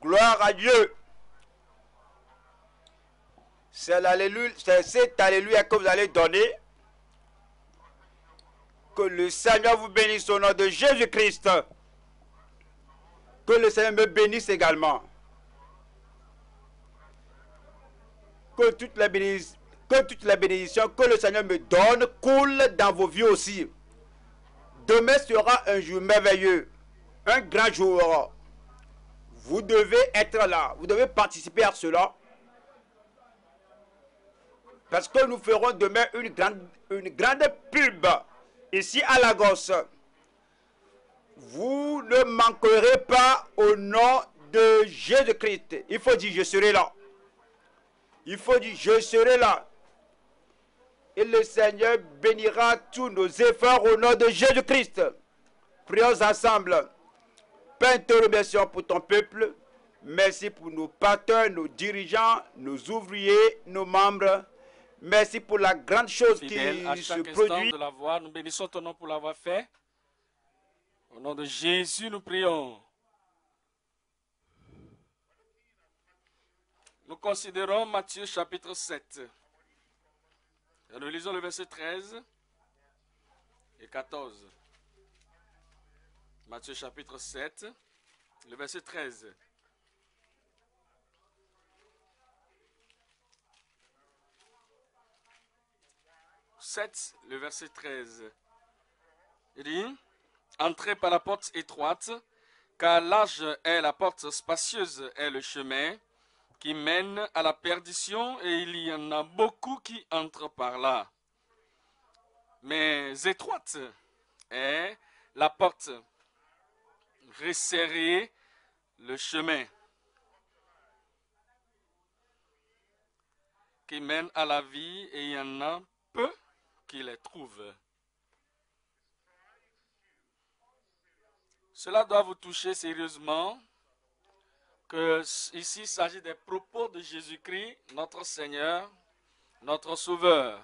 Gloire à Dieu. C'est cet alléluia que vous allez donner. Que le Seigneur vous bénisse au nom de Jésus-Christ. Que le Seigneur me bénisse également. Que toute la bénédiction que le Seigneur me donne coule dans vos vies aussi. Demain sera un jour merveilleux, un grand jour. Vous devez être là, vous devez participer à cela. Parce que nous ferons demain une grande pub ici à Lagos. Vous ne manquerez pas au nom de Jésus-Christ. Il faut dire, je serai là. Il faut dire, je serai là. Et le Seigneur bénira tous nos efforts au nom de Jésus-Christ. Prions ensemble. Père, te remercions pour ton peuple. Merci pour nos pasteurs, nos dirigeants, nos ouvriers, nos membres. Merci pour la grande chose fidèle qui se produit. De la voir. Nous bénissons ton nom pour l'avoir fait. Au nom de Jésus, nous prions. Nous considérons Matthieu chapitre 7. Nous lisons le verset 13 et 14. Matthieu chapitre 7, le verset 13. Le verset 13. Il dit, « Entrez par la porte étroite, car large est la porte, spacieuse est le chemin qui mène à la perdition, et il y en a beaucoup qui entrent par là. Mais étroite est la porte, resserrée le chemin qui mène à la vie, et il y en a peu qui les trouvent. » Cela doit vous toucher sérieusement, que ici s'agit des propos de Jésus-Christ, notre Seigneur, notre Sauveur.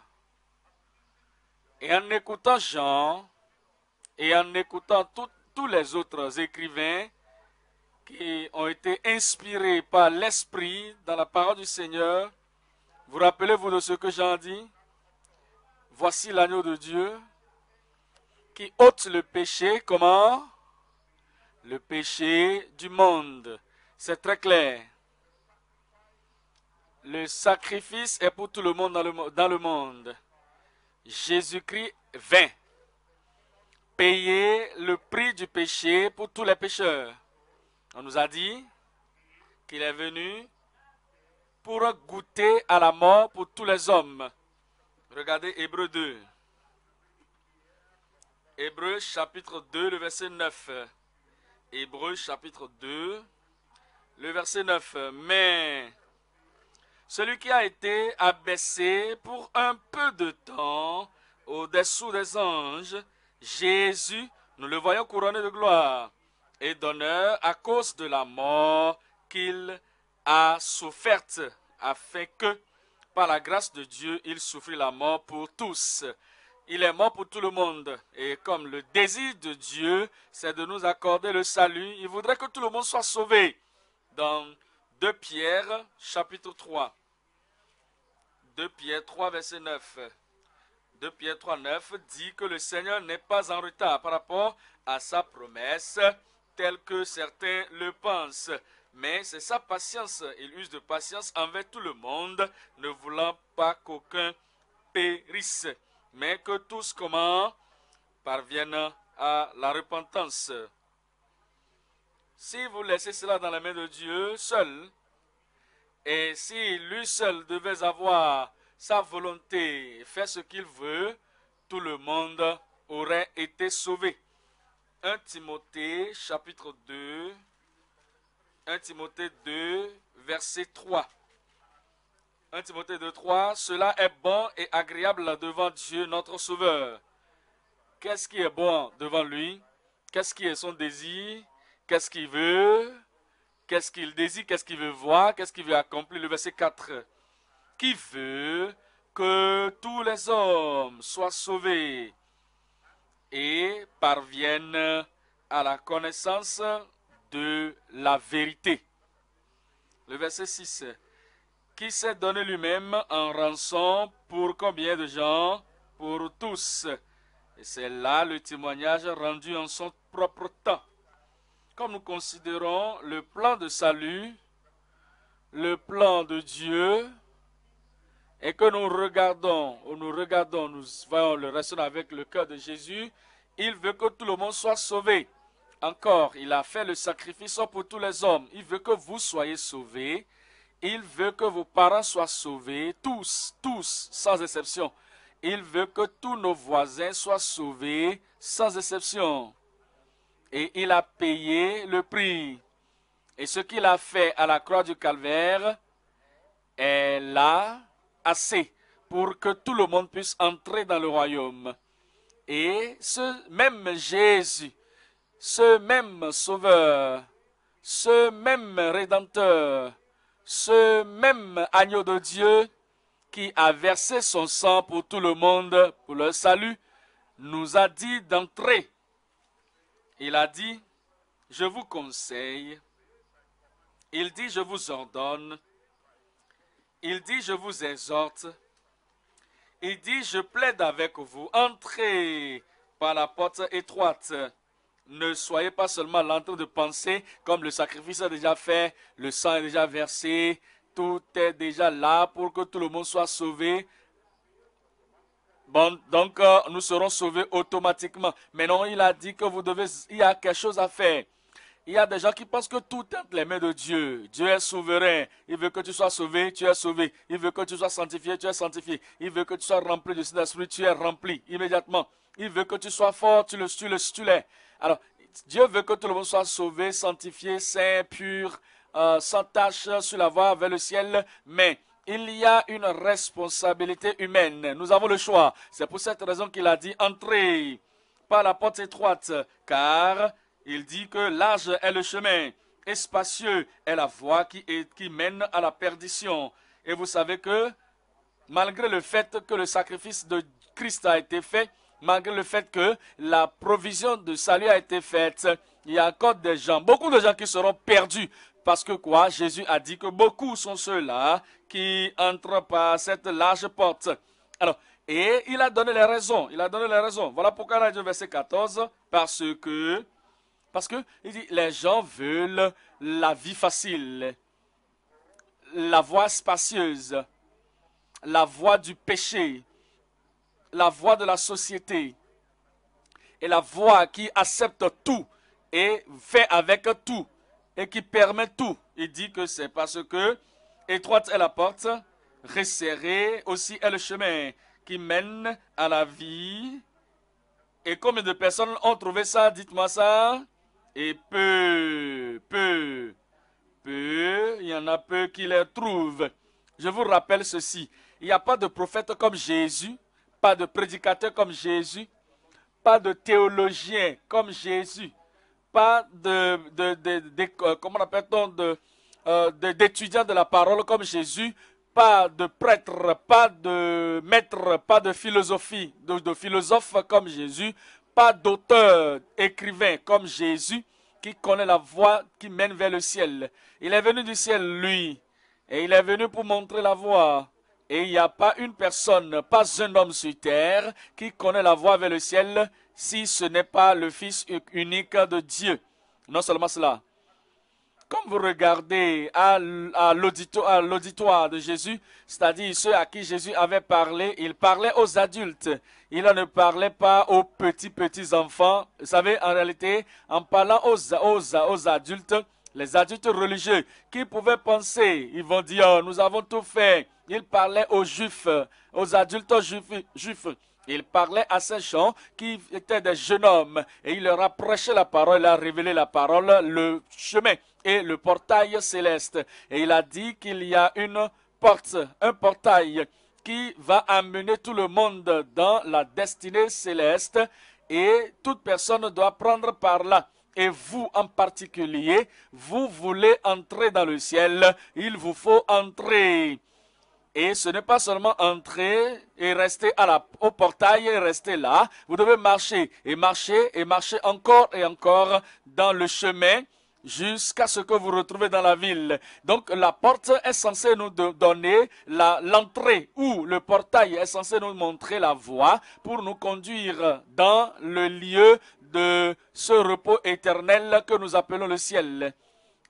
Et en écoutant Jean, et en écoutant tous les autres écrivains qui ont été inspirés par l'Esprit dans la parole du Seigneur, vous rappelez-vous de ce que Jean dit? Voici l'agneau de Dieu qui ôte le péché. Comment? Le péché du monde. C'est très clair. Le sacrifice est pour tout le monde dans le monde. Jésus-Christ vint payer le prix du péché pour tous les pécheurs. On nous a dit qu'il est venu pour goûter à la mort pour tous les hommes. Regardez Hébreux 2. Hébreux chapitre 2, le verset 9. Hébreux chapitre 2, le verset 9. Mais celui qui a été abaissé pour un peu de temps au-dessous des anges, Jésus, nous le voyons couronné de gloire et d'honneur à cause de la mort qu'il a soufferte, afin que, par la grâce de Dieu, il souffrit la mort pour tous. Il est mort pour tout le monde. Et comme le désir de Dieu, c'est de nous accorder le salut, il voudrait que tout le monde soit sauvé. Dans 2 Pierre, chapitre 3. 2 Pierre 3, verset 9. 2 Pierre 3, 9 dit que le Seigneur n'est pas en retard par rapport à sa promesse, telle que certains le pensent. Mais c'est sa patience, il use de patience envers tout le monde, ne voulant pas qu'aucun périsse, mais que tous parviennent à la repentance. Si vous laissez cela dans la main de Dieu seul, et si lui seul devait avoir sa volonté et faire ce qu'il veut, tout le monde aurait été sauvé. 1 Timothée chapitre 2, 1 Timothée 2, verset 3. 1 Timothée 2, 3. Cela est bon et agréable devant Dieu, notre Sauveur. Qu'est-ce qui est bon devant lui? Qu'est-ce qui est son désir? Qu'est-ce qu'il veut? Qu'est-ce qu'il désire? Qu'est-ce qu'il veut voir? Qu'est-ce qu'il veut accomplir? Le verset 4. Qui veut que tous les hommes soient sauvés et parviennent à la connaissance de la vérité. Le verset 6. Qui s'est donné lui-même en rançon pour combien de gens? Pour tous. Et c'est là le témoignage rendu en son propre temps. Comme nous considérons le plan de salut, le plan de Dieu, et que nous voyons le raisonnement avec le cœur de Jésus, il veut que tout le monde soit sauvé. Encore, il a fait le sacrifice pour tous les hommes. Il veut que vous soyez sauvés. Il veut que vos parents soient sauvés, tous, sans exception. Il veut que tous nos voisins soient sauvés, sans exception. Et il a payé le prix. Et ce qu'il a fait à la croix du Calvaire est là assez pour que tout le monde puisse entrer dans le royaume. Et ce même Jésus, ce même Sauveur, ce même Rédempteur, ce même Agneau de Dieu qui a versé son sang pour tout le monde, pour leur salut, nous a dit d'entrer. Il a dit, je vous conseille. Il dit, je vous ordonne. Il dit, je vous exhorte. Il dit, je plaide avec vous. Entrez par la porte étroite. Ne soyez pas seulement lents de penser, comme le sacrifice est déjà fait, le sang est déjà versé, tout est déjà là pour que tout le monde soit sauvé. Bon, donc nous serons sauvés automatiquement. Mais non, il a dit que vous devez, il y a quelque chose à faire. Il y a des gens qui pensent que tout est entre les mains de Dieu. Dieu est souverain. Il veut que tu sois sauvé, tu es sauvé. Il veut que tu sois sanctifié, tu es sanctifié. Il veut que tu sois rempli du Saint-Esprit, tu es rempli immédiatement. Il veut que tu sois fort, tu l'es. Alors, Dieu veut que tout le monde soit sauvé, sanctifié, saint, pur, sans tache, sur la voie vers le ciel. Mais il y a une responsabilité humaine. Nous avons le choix. C'est pour cette raison qu'il a dit « Entrez par la porte étroite » car il dit que large est le chemin, et spacieux est la voie qui mène à la perdition. Et vous savez que malgré le fait que le sacrifice de Christ a été fait, malgré le fait que la provision de salut a été faite, il y a encore des gens, beaucoup de gens qui seront perdus. Parce que quoi? Jésus a dit que beaucoup sont ceux-là qui entrent par cette large porte. Alors, et il a donné les raisons. Il a donné les raisons. Voilà pourquoi il a dit verset 14. Parce que il dit, les gens veulent la vie facile, la voie spacieuse, la voie du péché, la voie de la société, et la voie qui accepte tout et fait avec tout et qui permet tout. Il dit que c'est parce que étroite est la porte, resserrée aussi est le chemin qui mène à la vie. Et combien de personnes ont trouvé ça? Dites-moi ça. Et peu, il y en a peu qui les trouvent. Je vous rappelle ceci. Il n'y a pas de prophète comme Jésus, pas de prédicateur comme Jésus, pas de théologien comme Jésus, pas d'étudiant de la parole comme Jésus, pas de prêtre, pas de maître, pas de philosophie, de philosophe comme Jésus, pas d'auteur, écrivain comme Jésus, qui connaît la voie qui mène vers le ciel. Il est venu du ciel, lui, et il est venu pour montrer la voie. Et il n'y a pas une personne, pas un homme sur terre, qui connaît la voie vers le ciel, si ce n'est pas le Fils unique de Dieu. Non seulement cela. Comme vous regardez à l'auditoire de Jésus, c'est-à-dire ceux à qui Jésus avait parlé, il parlait aux adultes. Il ne parlait pas aux petits-enfants. Vous savez, en réalité, en parlant aux adultes, les adultes religieux qui pouvaient penser, ils vont dire, oh, nous avons tout fait. Il parlait aux juifs, aux adultes juifs. Il parlait à ces gens qui étaient des jeunes hommes et il leur a prêché la parole, il a révélé la parole, le chemin et le portail céleste. Et il a dit qu'il y a une porte, un portail qui va amener tout le monde dans la destinée céleste et toute personne doit prendre par là. Et vous en particulier, vous voulez entrer dans le ciel, il vous faut entrer. Et ce n'est pas seulement entrer et rester au portail et rester là. Vous devez marcher et marcher et marcher encore dans le chemin jusqu'à ce que vous retrouvez dans la ville. Donc la porte est censée nous donner l'entrée, ou le portail est censé nous montrer la voie pour nous conduire dans le lieu de ce repos éternel que nous appelons le ciel.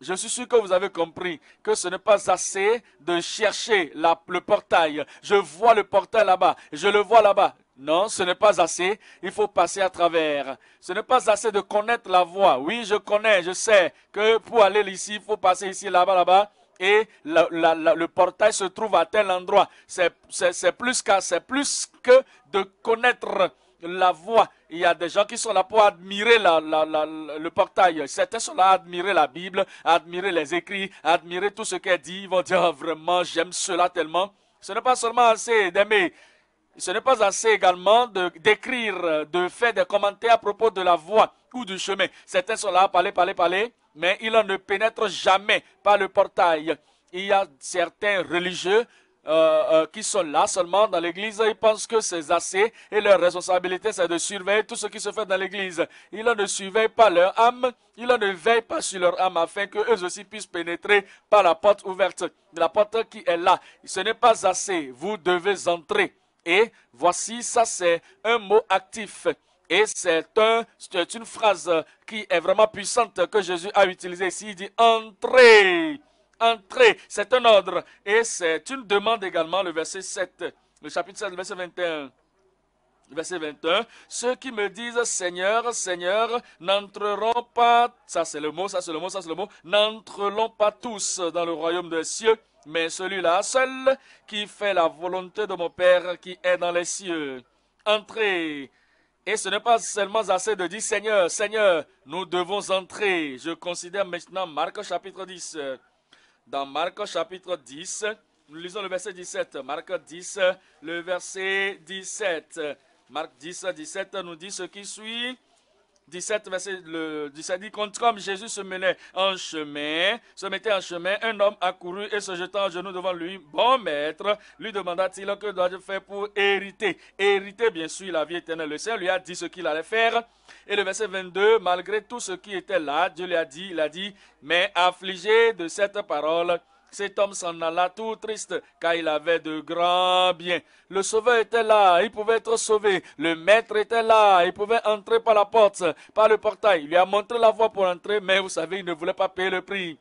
Je suis sûr que vous avez compris que ce n'est pas assez de chercher le portail. Je vois le portail là-bas, je le vois là-bas. Non, ce n'est pas assez, il faut passer à travers. Ce n'est pas assez de connaître la voie. Oui, je connais, je sais que pour aller ici, il faut passer ici, là-bas, là-bas. Et le portail se trouve à tel endroit. C'est plus que de connaître la voie. Il y a des gens qui sont là pour admirer le portail. Certains sont là à admirer la Bible, à admirer les écrits, à admirer tout ce qu'elle dit. Ils vont dire, oh, vraiment, j'aime cela tellement. Ce n'est pas seulement assez d'aimer. Ce n'est pas assez également d'écrire, de faire des commentaires à propos de la voie ou du chemin. Certains sont là à parler, mais ils ne pénètrent jamais par le portail. Il y a certains religieux qui sont là seulement dans l'église, ils pensent que c'est assez et leur responsabilité c'est de surveiller tout ce qui se fait dans l'église. Ils ne surveillent pas leur âme, ils ne veillent pas sur leur âme afin qu'eux aussi puissent pénétrer par la porte ouverte, la porte qui est là. Ce n'est pas assez, vous devez entrer. Et voici, ça c'est un mot actif. Et c'est une phrase qui est vraiment puissante que Jésus a utilisée ici. Il dit « Entrez ». Entrez, c'est un ordre. Et c'est une demande également, le verset 7, le chapitre 7, verset 21. Verset 21, ceux qui me disent « Seigneur, Seigneur, n'entreront pas... » Ça c'est le mot, ça c'est le mot, ça c'est le mot. « N'entreront pas tous dans le royaume des cieux. » Mais celui-là seul qui fait la volonté de mon Père qui est dans les cieux. Entrez. Et ce n'est pas seulement assez de dire Seigneur, Seigneur, nous devons entrer. Je considère maintenant Marc chapitre 10. Dans Marc chapitre 10, nous lisons le verset 17. Marc 10, le verset 17. Marc 10, 17 nous dit ce qui suit. 17, verset 17 dit, comme Jésus se mettait en chemin, un homme accourut et se jetant à genoux devant lui. Bon maître, lui demanda-t-il, que dois-je faire pour hériter? Hériter, bien sûr, la vie éternelle. Le Seigneur lui a dit ce qu'il allait faire. Et le verset 22, malgré tout ce qui était là, Dieu lui a dit, mais affligé de cette parole, cet homme s'en alla tout triste, car il avait de grands biens. Le sauveur était là, il pouvait être sauvé. Le maître était là, il pouvait entrer par la porte, par le portail. Il lui a montré la voie pour entrer, mais vous savez, il ne voulait pas payer le prix.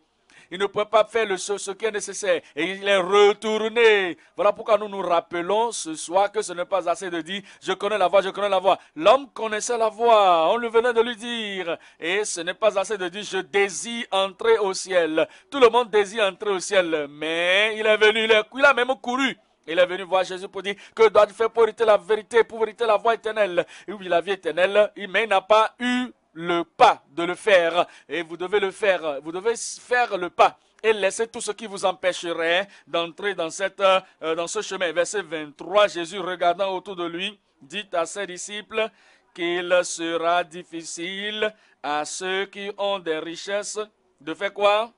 Il ne pouvait pas faire ce qui est nécessaire. Et il est retourné. Voilà pourquoi nous nous rappelons ce soir que ce n'est pas assez de dire « Je connais la voie, je connais la voie ». L'homme connaissait la voie. On le venait de lui dire. Et ce n'est pas assez de dire « Je désire entrer au ciel ». Tout le monde désire entrer au ciel. Mais il est venu, il a même couru. Il est venu voir Jésus pour dire « Que dois-je faire pour hériter la vérité, pour hériter la voie éternelle ?» Oui, la vie éternelle, mais il n'a pas eu le pas de le faire, et vous devez le faire, vous devez faire le pas et laisser tout ce qui vous empêcherait d'entrer dans ce chemin. Verset 23, Jésus regardant autour de lui, dit à ses disciples qu'il sera difficile à ceux qui ont des richesses de faire quoi?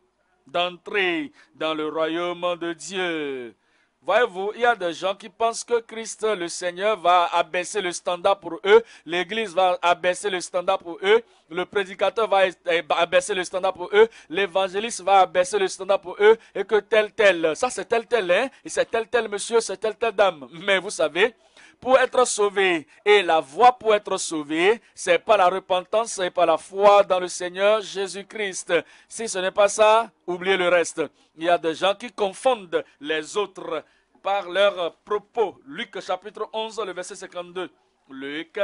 D'entrer dans le royaume de Dieu. Voyez-vous, il y a des gens qui pensent que Christ, le Seigneur, va abaisser le standard pour eux. L'Église va abaisser le standard pour eux. Le prédicateur va abaisser le standard pour eux. L'évangéliste va abaisser le standard pour eux. Et que ça c'est tel, hein? Et c'est tel, monsieur, c'est telle dame. Mais vous savez, pour être sauvé, et la voie pour être sauvé, c'est par la repentance, c'est par la foi dans le Seigneur Jésus-Christ. Si ce n'est pas ça, oubliez le reste. Il y a des gens qui confondent les autres par leurs propos. Luc chapitre 11, le verset 52. Luc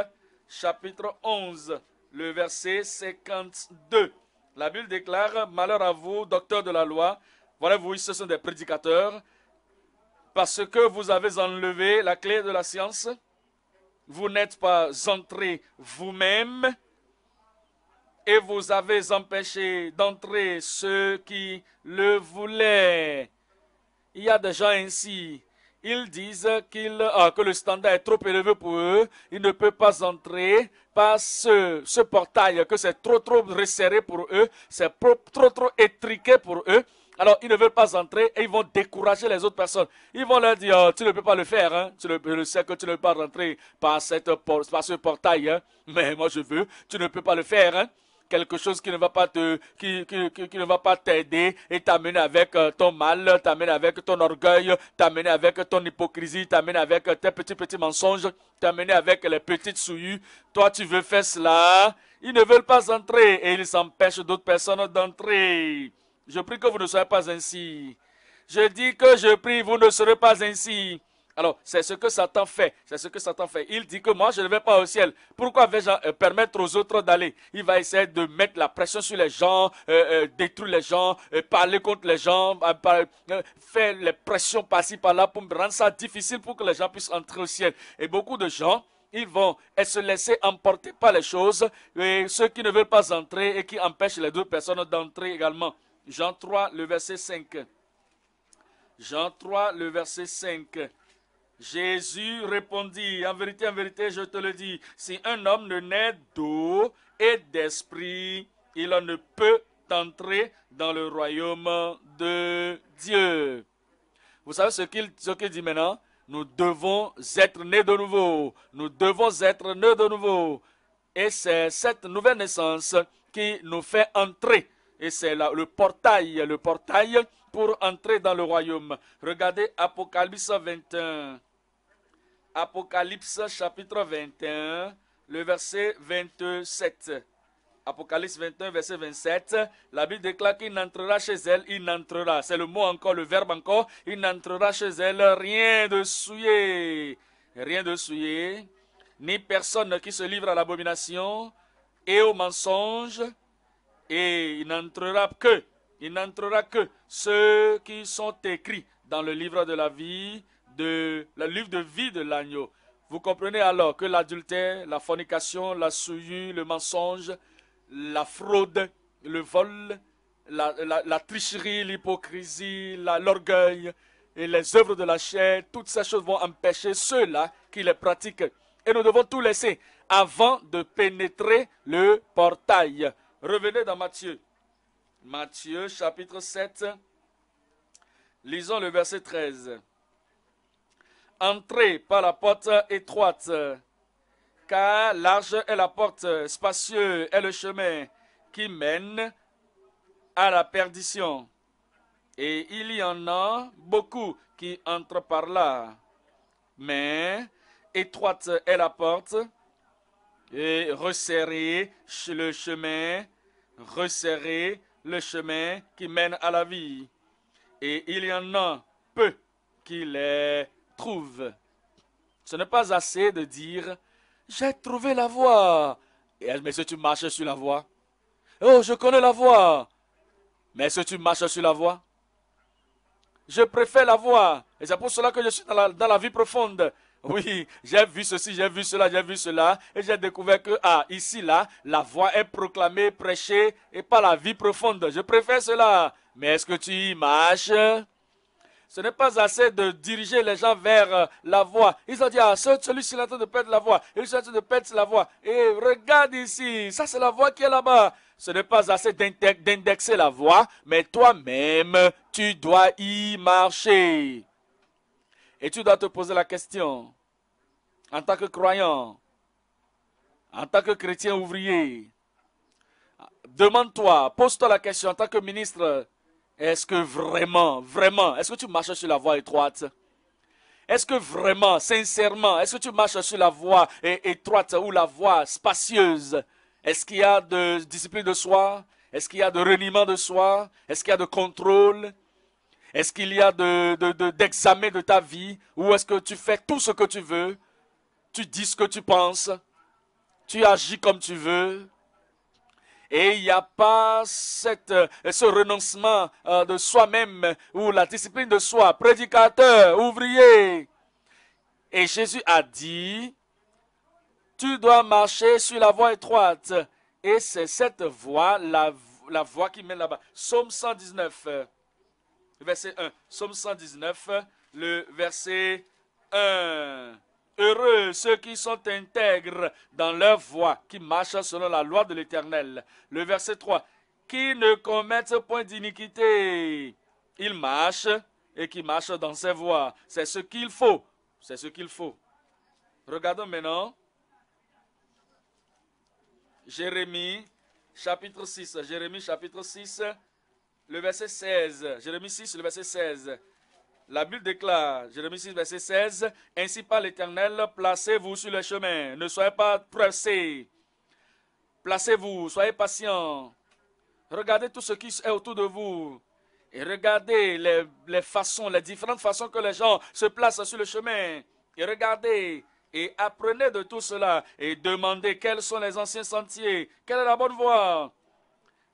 chapitre 11, le verset 52. La Bible déclare, malheur à vous, docteurs de la loi. Voilà, vous, ce sont des prédicateurs. Parce que vous avez enlevé la clé de la science, vous n'êtes pas entrés vous-même et vous avez empêché d'entrer ceux qui le voulaient. Il y a des gens ainsi, ils disent que le standard est trop élevé pour eux, ils ne peuvent pas entrer par ce portail, que c'est trop resserré pour eux, c'est trop étriqué pour eux. Alors, ils ne veulent pas entrer et ils vont décourager les autres personnes. Ils vont leur dire, oh, tu ne peux pas le faire, hein? Je sais que tu ne peux pas rentrer par ce portail, hein? Mais moi je veux, tu ne peux pas le faire, hein? quelque chose qui ne va pas te, qui ne va pas t'aider et t'amener avec ton mal, t'amener avec ton orgueil, t'amener avec ton hypocrisie, t'amener avec tes petits mensonges, t'amener avec les petites souillures. Toi, tu veux faire cela. Ils ne veulent pas entrer et ils empêchent d'autres personnes d'entrer. Je prie que vous ne soyez pas ainsi. Je dis que je prie, vous ne serez pas ainsi. Alors, c'est ce que Satan fait, c'est ce que Satan fait. Il dit que moi, je ne vais pas au ciel. Pourquoi vais-je permettre aux autres d'aller? Il va essayer de mettre la pression sur les gens, détruire les gens, parler contre les gens, faire les pressions par-ci, par-là pour rendre ça difficile pour que les gens puissent entrer au ciel. Et beaucoup de gens, ils vont se laisser emporter par les choses, et ceux qui ne veulent pas entrer et qui empêchent les deux personnes d'entrer également. Jean 3, le verset 5. Jean 3, le verset 5. Jésus répondit, en vérité, je te le dis, si un homme ne naît d'eau et d'esprit, il ne peut entrer dans le royaume de Dieu. Vous savez ce qu'il dit maintenant? Nous devons être nés de nouveau. Nous devons être nés de nouveau. Et c'est cette nouvelle naissance qui nous fait entrer. Et c'est le portail pour entrer dans le royaume. Regardez Apocalypse 21. Apocalypse chapitre 21, le verset 27. Apocalypse 21, verset 27. La Bible déclare qu'il n'entrera chez elle, il n'entrera. C'est le mot encore, le verbe encore. Il n'entrera chez elle rien de souillé. Rien de souillé. Ni personne qui se livre à l'abomination et au mensonge. Et il n'entrera que ceux qui sont écrits dans le livre de la vie, le livre de vie de l'agneau. Vous comprenez alors que l'adultère, la fornication, la souillure, le mensonge, la fraude, le vol, la tricherie, l'hypocrisie, l'orgueil et les œuvres de la chair, toutes ces choses vont empêcher ceux-là qui les pratiquent. Et nous devons tout laisser avant de pénétrer le portail. Revenez dans Matthieu. Matthieu, chapitre 7. Lisons le verset 13. « Entrez par la porte étroite, car large est la porte, spacieux est le chemin qui mène à la perdition. Et il y en a beaucoup qui entrent par là. Mais étroite est la porte, et resserrez le chemin qui mène à la vie. Et il y en a peu qui les trouvent. » Ce n'est pas assez de dire, j'ai trouvé la voie. Mais si tu marches sur la voie, oh, je connais la voie. Mais si tu marches sur la voie, je préfère la voie. Et c'est pour cela que je suis dans la vie profonde. Oui, j'ai vu ceci, j'ai vu cela, et j'ai découvert que, ici, là, la voie est proclamée, prêchée, et pas la vie profonde. Je préfère cela. Mais est-ce que tu y marches? Ce n'est pas assez de diriger les gens vers la voie. Ils ont dit, celui-ci est en train de perdre la voie, il est en train de perdre la voie. Et regarde ici, ça c'est la voie qui est là-bas. Ce n'est pas assez d'indexer la voie, mais toi-même, tu dois y marcher. Et tu dois te poser la question, en tant que croyant, en tant que chrétien ouvrier, demande-toi, pose-toi la question en tant que ministre, est-ce que vraiment, est-ce que tu marches sur la voie étroite? Est-ce que vraiment, sincèrement, est-ce que tu marches sur la voie étroite ou la voie spacieuse? Est-ce qu'il y a de discipline de soi? Est-ce qu'il y a de reniement de soi? Est-ce qu'il y a de contrôle? Est-ce qu'il y a d'examen de ta vie? Ou est-ce que tu fais tout ce que tu veux? Tu dis ce que tu penses? Tu agis comme tu veux? Et il n'y a pas ce renoncement de soi-même ou la discipline de soi. Prédicateur, ouvrier. Et Jésus a dit, tu dois marcher sur la voie étroite. Et c'est cette voie, la voie qui mène là-bas. Psaume 119. Verset 1, Psaume 119, le verset 1. Heureux ceux qui sont intègres dans leur voie, qui marchent selon la loi de l'Éternel. Le verset 3, qui ne commettent point d'iniquité, ils marchent et qui marchent dans ses voies. C'est ce qu'il faut, c'est ce qu'il faut. Regardons maintenant Jérémie chapitre 6, Jérémie chapitre 6, le verset 16, Jérémie 6, le verset 16. La Bible déclare, Jérémie 6, verset 16, « Ainsi par l'Éternel, placez-vous sur le chemin, ne soyez pas pressés, placez-vous, soyez patients, regardez tout ce qui est autour de vous, et regardez les différentes façons que les gens se placent sur le chemin, et regardez, et apprenez de tout cela, et demandez quels sont les anciens sentiers, quelle est la bonne voie ?»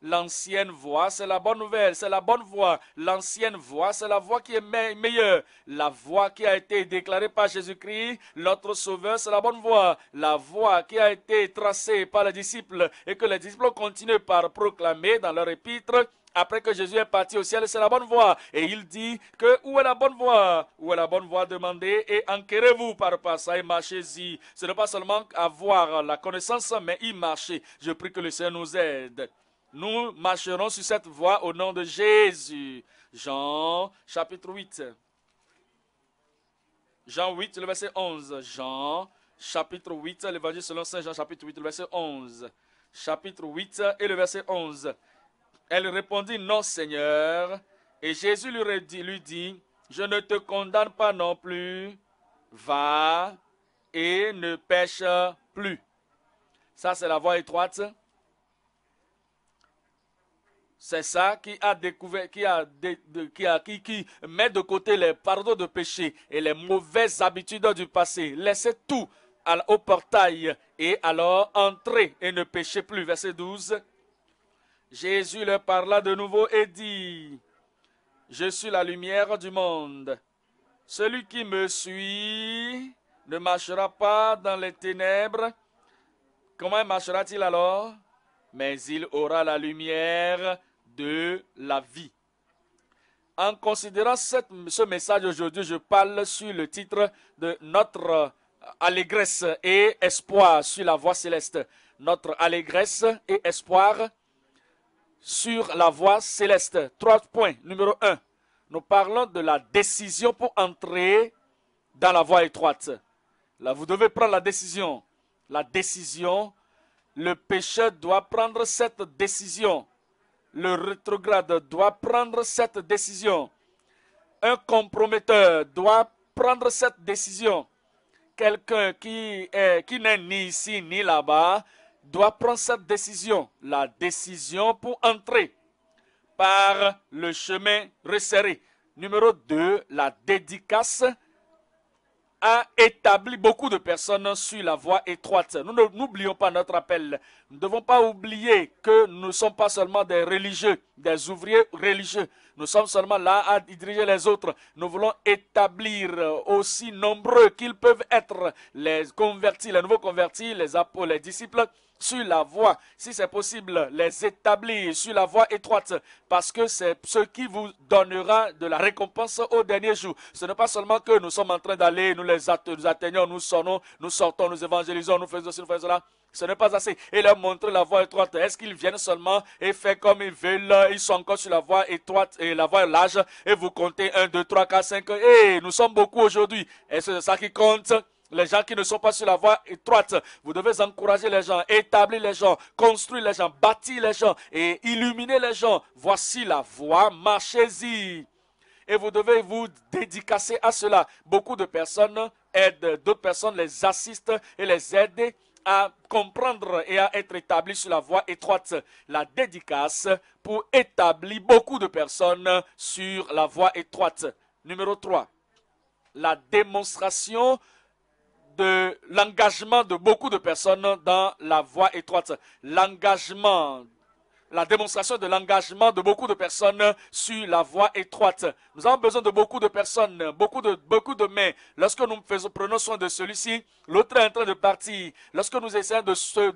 L'ancienne voie, c'est la bonne nouvelle, c'est la bonne voie. L'ancienne voie, c'est la voie qui est meilleure. La voie qui a été déclarée par Jésus-Christ, notre Sauveur, c'est la bonne voie. La voie qui a été tracée par les disciples et que les disciples continuent par proclamer dans leur épître. Après que Jésus est parti au ciel, c'est la bonne voie. Et il dit que où est la bonne voie? Où est la bonne voie? Demandez et enquérez-vous par ça et marchez-y. Ce n'est pas seulement avoir la connaissance, mais y marcher. Je prie que le Seigneur nous aide. Nous marcherons sur cette voie au nom de Jésus. Jean, chapitre 8. Jean 8, le verset 11. Jean, chapitre 8, l'évangile selon Saint Jean, chapitre 8, le verset 11. Chapitre 8 et le verset 11. Elle répondit, non, Seigneur. Et Jésus lui dit, je ne te condamne pas non plus. Va et ne pêche plus. Ça, c'est la voie étroite. C'est ça qui a découvert, qui met de côté les pardons de péché et les mauvaises habitudes du passé. Laissez tout au portail et alors entrez et ne péchez plus. Verset 12. Jésus leur parla de nouveau et dit, je suis la lumière du monde. Celui qui me suit ne marchera pas dans les ténèbres. Comment marchera-t-il alors? Mais il aura la lumière de la vie. En considérant ce message aujourd'hui, je parle sur le titre de notre allégresse et espoir sur la voie céleste. Notre allégresse et espoir sur la voie céleste. 3 points. Numéro 1, nous parlons de la décision pour entrer dans la voie étroite. Là, vous devez prendre la décision. La décision, le pécheur doit prendre cette décision. Le rétrograde doit prendre cette décision. Un comprometteur doit prendre cette décision. Quelqu'un qui n'est ni ici ni là-bas doit prendre cette décision. La décision pour entrer par le chemin resserré. Numéro 2, la dédicace a établi beaucoup de personnes sur la voie étroite. Nous n'oublions pas notre appel. Nous ne devons pas oublier que nous ne sommes pas seulement des religieux, des ouvriers religieux. Nous sommes seulement là à diriger les autres. Nous voulons établir aussi nombreux qu'ils peuvent être les convertis, les nouveaux convertis, les apôtres, les disciples sur la voie. Si c'est possible, les établir sur la voie étroite parce que c'est ce qui vous donnera de la récompense au dernier jour. Ce n'est pas seulement que nous sommes en train d'aller, nous atteignons, nous sortons, nous évangélisons, nous faisons ceci, nous faisons cela. Ce n'est pas assez. Et leur montrer la voie étroite. Est-ce qu'ils viennent seulement et font comme ils veulent? Ils sont encore sur la voie étroite et la voie large. Et vous comptez 1, 2, 3, 4, 5. Et nous sommes beaucoup aujourd'hui. Et c'est ça qui compte. Les gens qui ne sont pas sur la voie étroite, vous devez encourager les gens, établir les gens, construire les gens, bâtir les gens et illuminer les gens. Voici la voie, marchez-y. Et vous devez vous dédicacer à cela. Beaucoup de personnes aident, d'autres personnes les assistent et les aident à comprendre et à être établi sur la voie étroite. La dédicace pour établir beaucoup de personnes sur la voie étroite. Numéro 3, la démonstration de l'engagement de beaucoup de personnes dans la voie étroite. L'engagement, la démonstration de l'engagement de beaucoup de personnes sur la voie étroite. Nous avons besoin de beaucoup de personnes, beaucoup de mains. Lorsque nous prenons soin de celui-ci, l'autre est en train de partir. Lorsque nous essayons de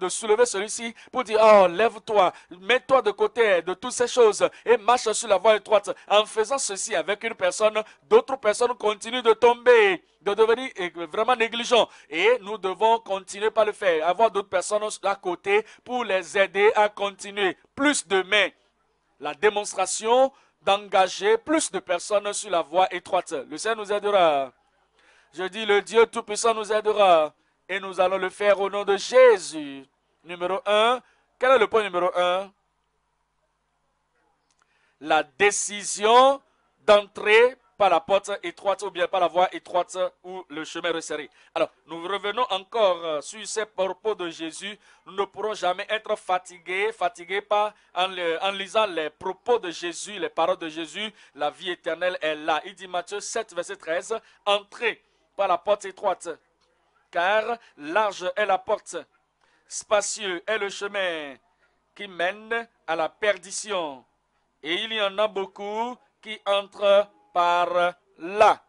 soulever celui-ci pour dire, oh, lève-toi, mets-toi de côté de toutes ces choses et marche sur la voie étroite. En faisant ceci avec une personne, d'autres personnes continuent de tomber, de devenir vraiment négligents. Et nous devons continuer par le faire, avoir d'autres personnes à côté pour les aider à continuer. Plus de mains, la démonstration d'engager plus de personnes sur la voie étroite. Le Seigneur nous aidera. Je dis, le Dieu Tout-Puissant nous aidera. Et nous allons le faire au nom de Jésus. Numéro 1, Quel est le point numéro 1? La décision d'entrer par la porte étroite ou bien par la voie étroite ou le chemin resserré. Alors, nous revenons encore sur ces propos de Jésus. Nous ne pourrons jamais être fatigués par, en lisant les propos de Jésus, les paroles de Jésus. La vie éternelle est là. Il dit Matthieu 7, verset 13, « Entrez par la porte étroite, car large est la porte, spacieux est le chemin qui mène à la perdition. Et il y en a beaucoup qui entrent par là. »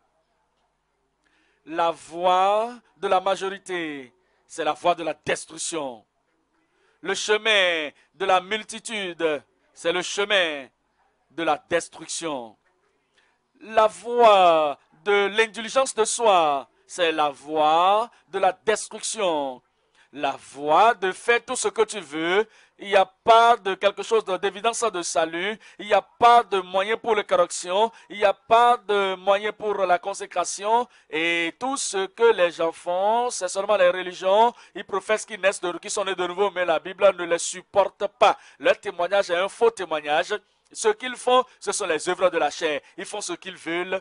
La voie de la majorité, c'est la voie de la destruction. Le chemin de la multitude, c'est le chemin de la destruction. La voie de l'indulgence de soi, c'est la voie de la destruction. La voie de faire tout ce que tu veux, il n'y a pas de quelque chose d'évidence de salut, il n'y a pas de moyen pour la correction, il n'y a pas de moyen pour la consécration, et tout ce que les gens font, c'est seulement les religions, ils professent qu'ils naissent qui sont nés de nouveau, mais la Bible ne les supporte pas. Leur témoignage est un faux témoignage. Ce qu'ils font, ce sont les œuvres de la chair. Ils font ce qu'ils veulent,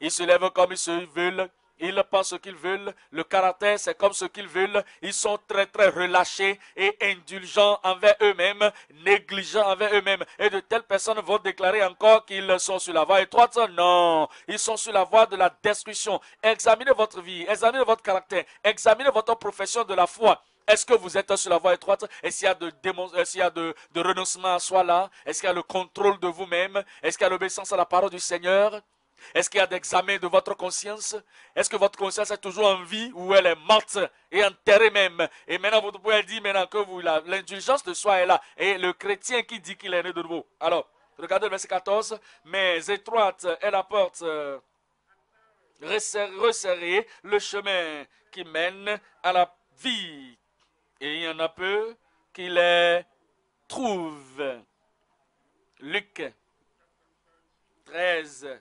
ils se lèvent comme ils se veulent. Ils pensent ce qu'ils veulent, le caractère c'est comme ce qu'ils veulent, ils sont très très relâchés et indulgents envers eux-mêmes, négligents envers eux-mêmes. Et de telles personnes vont déclarer encore qu'ils sont sur la voie étroite. Non, ils sont sur la voie de la destruction. Examinez votre vie, examinez votre caractère, examinez votre profession de la foi. Est-ce que vous êtes sur la voie étroite? Est-ce qu'il y a de renoncement à soi là? Est-ce qu'il y a le contrôle de vous-même? Est-ce qu'il y a l'obéissance à la parole du Seigneur? Est-ce qu'il y a d'examen de votre conscience? Est-ce que votre conscience est toujours en vie ou elle est morte et enterrée même? Et maintenant, vous pouvez dire maintenant que l'indulgence de soi est là. Et le chrétien qui dit qu'il est né de nouveau. Alors, regardez le verset 14. Mais étroite est la porte, resserrée le chemin qui mène à la vie. Et il y en a peu qui les trouvent. Luc 13.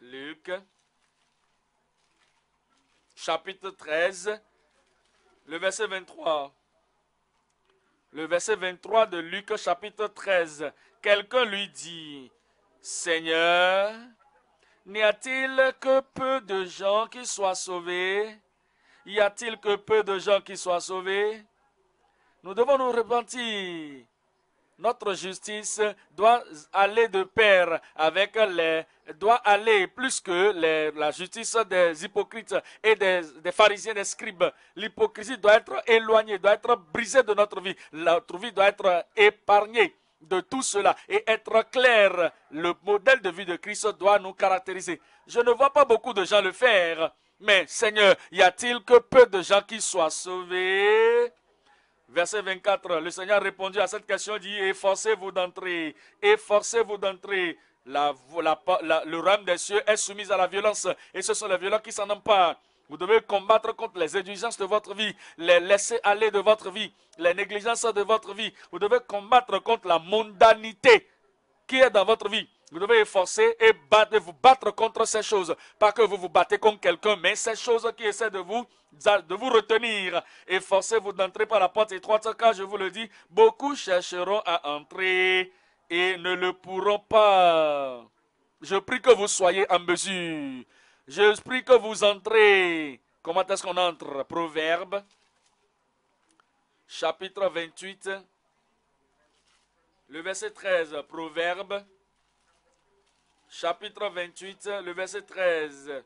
Luc, chapitre 13, le verset 23. Le verset 23 de Luc, chapitre 13. Quelqu'un lui dit, « Seigneur, n'y a-t-il que peu de gens qui soient sauvés? Y a-t-il que peu de gens qui soient sauvés? » Nous devons nous repentir. Notre justice doit aller de pair avec la justice des hypocrites et des pharisiens, des scribes. L'hypocrisie doit être éloignée, doit être brisée de notre vie. Notre vie doit être épargnée de tout cela et être claire. Le modèle de vie de Christ doit nous caractériser. Je ne vois pas beaucoup de gens le faire, mais Seigneur, y a-t-il que peu de gens qui soient sauvés? Verset 24, le Seigneur répondit à cette question, dit, « Efforcez-vous d'entrer, efforcez-vous d'entrer. Le royaume des cieux est soumis à la violence, et ce sont les violents qui s'en emparent. Vous devez combattre contre les indulgences de votre vie, les laisser aller de votre vie, les négligences de votre vie. Vous devez combattre contre la mondanité qui est dans votre vie. Vous devez efforcer et vous battre contre ces choses. Pas que vous vous battez contre quelqu'un, mais ces choses qui essaient de vous retenir. Efforcez-vous d'entrer par la porte étroite, car je vous le dis, beaucoup chercheront à entrer et ne le pourront pas. Je prie que vous soyez en mesure. Je prie que vous entrez. Comment est-ce qu'on entre? Proverbe, chapitre 28, le verset 13. Proverbe. Chapitre 28, le verset 13.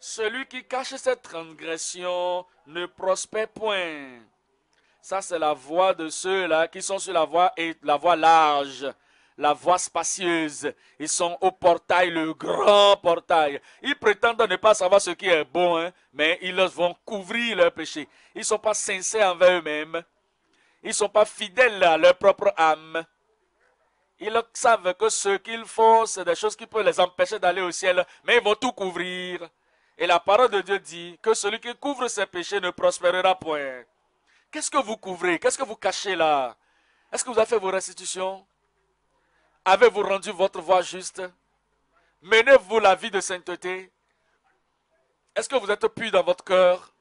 Celui qui cache cette transgression ne prospère point. Ça, c'est la voie de ceux-là qui sont sur la voie large, la voie spacieuse. Ils sont au portail, le grand portail. Ils prétendent ne pas savoir ce qui est bon, hein, mais ils vont couvrir leurs péchés. Ils ne sont pas sincères envers eux-mêmes. Ils ne sont pas fidèles à leur propre âme. Ils savent que ce qu'ils font, c'est des choses qui peuvent les empêcher d'aller au ciel, mais ils vont tout couvrir. Et la parole de Dieu dit que celui qui couvre ses péchés ne prospérera point. Qu'est-ce que vous couvrez? Qu'est-ce que vous cachez là? Est-ce que vous avez fait vos restitutions? Avez-vous rendu votre voie juste? Menez-vous la vie de sainteté? Est-ce que vous êtes pur dans votre cœur?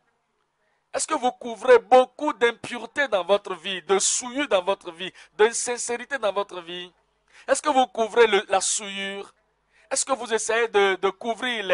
Est-ce que vous couvrez beaucoup d'impureté dans votre vie, de souillure dans votre vie, d'insincérité dans votre vie? Est-ce que vous couvrez la souillure? Est-ce que vous essayez de couvrir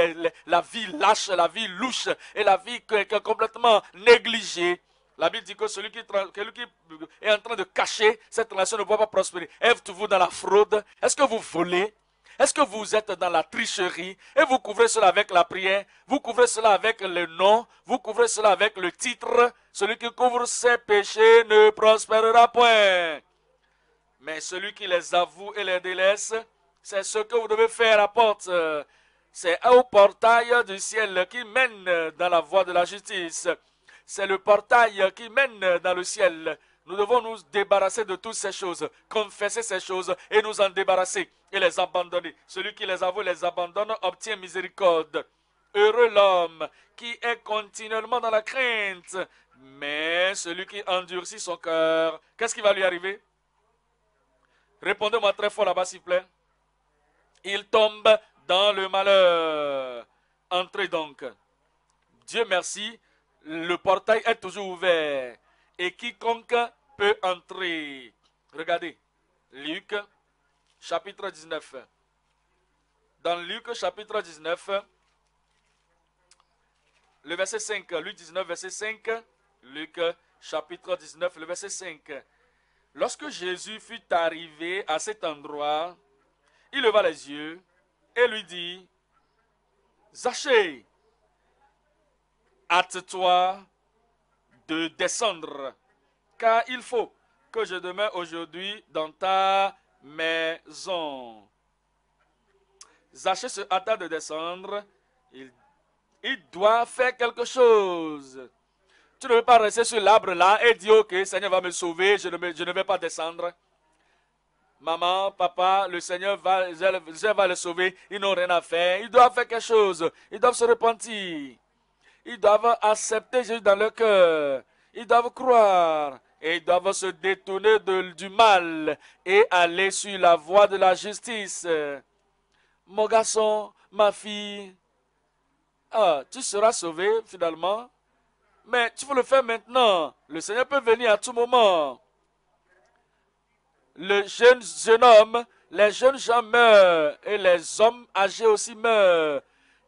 la vie lâche, la vie louche et la vie complètement négligée? La Bible dit que celui qui est en train de cacher cette relation ne va pas prospérer. Êtes-vous dans la fraude? Est-ce que vous volez? Est-ce que vous êtes dans la tricherie? Et vous couvrez cela avec la prière, vous couvrez cela avec le nom, vous couvrez cela avec le titre. Celui qui couvre ses péchés ne prospérera point. Mais celui qui les avoue et les délaisse, c'est ce que vous devez faire à porte. C'est au portail du ciel qui mène dans la voie de la justice. C'est le portail qui mène dans le ciel. Nous devons nous débarrasser de toutes ces choses, confesser ces choses et nous en débarrasser et les abandonner. Celui qui les avoue et les abandonne obtient miséricorde. Heureux l'homme qui est continuellement dans la crainte, mais celui qui endurcit son cœur, qu'est-ce qui va lui arriver? Répondez-moi très fort là-bas, s'il vous plaît. Il tombe dans le malheur. Entrez donc. Dieu merci, le portail est toujours ouvert. Et quiconque peut entrer. Regardez, Luc, chapitre 19. Dans Luc, chapitre 19, le verset 5, Luc 19, verset 5, Luc, chapitre 19, le verset 5. Lorsque Jésus fut arrivé à cet endroit, il leva les yeux et lui dit, « Zachée, hâte-toi de descendre, car il faut que je demeure aujourd'hui dans ta maison. » Zachée se hâta de descendre. Il doit faire quelque chose. Tu ne veux pas rester sur l'arbre là et dire, « Ok, Seigneur va me sauver, je ne vais pas descendre. » Maman, papa, le Seigneur va les sauver. Ils n'ont rien à faire. Ils doivent faire quelque chose. Ils doivent se repentir. Ils doivent accepter Jésus dans leur cœur. Ils doivent croire. Et ils doivent se détourner du mal et aller sur la voie de la justice. Mon garçon, ma fille, tu seras sauvé finalement. Mais tu faut le faire maintenant. Le Seigneur peut venir à tout moment. Le jeune homme, les jeunes gens meurent et les hommes âgés aussi meurent.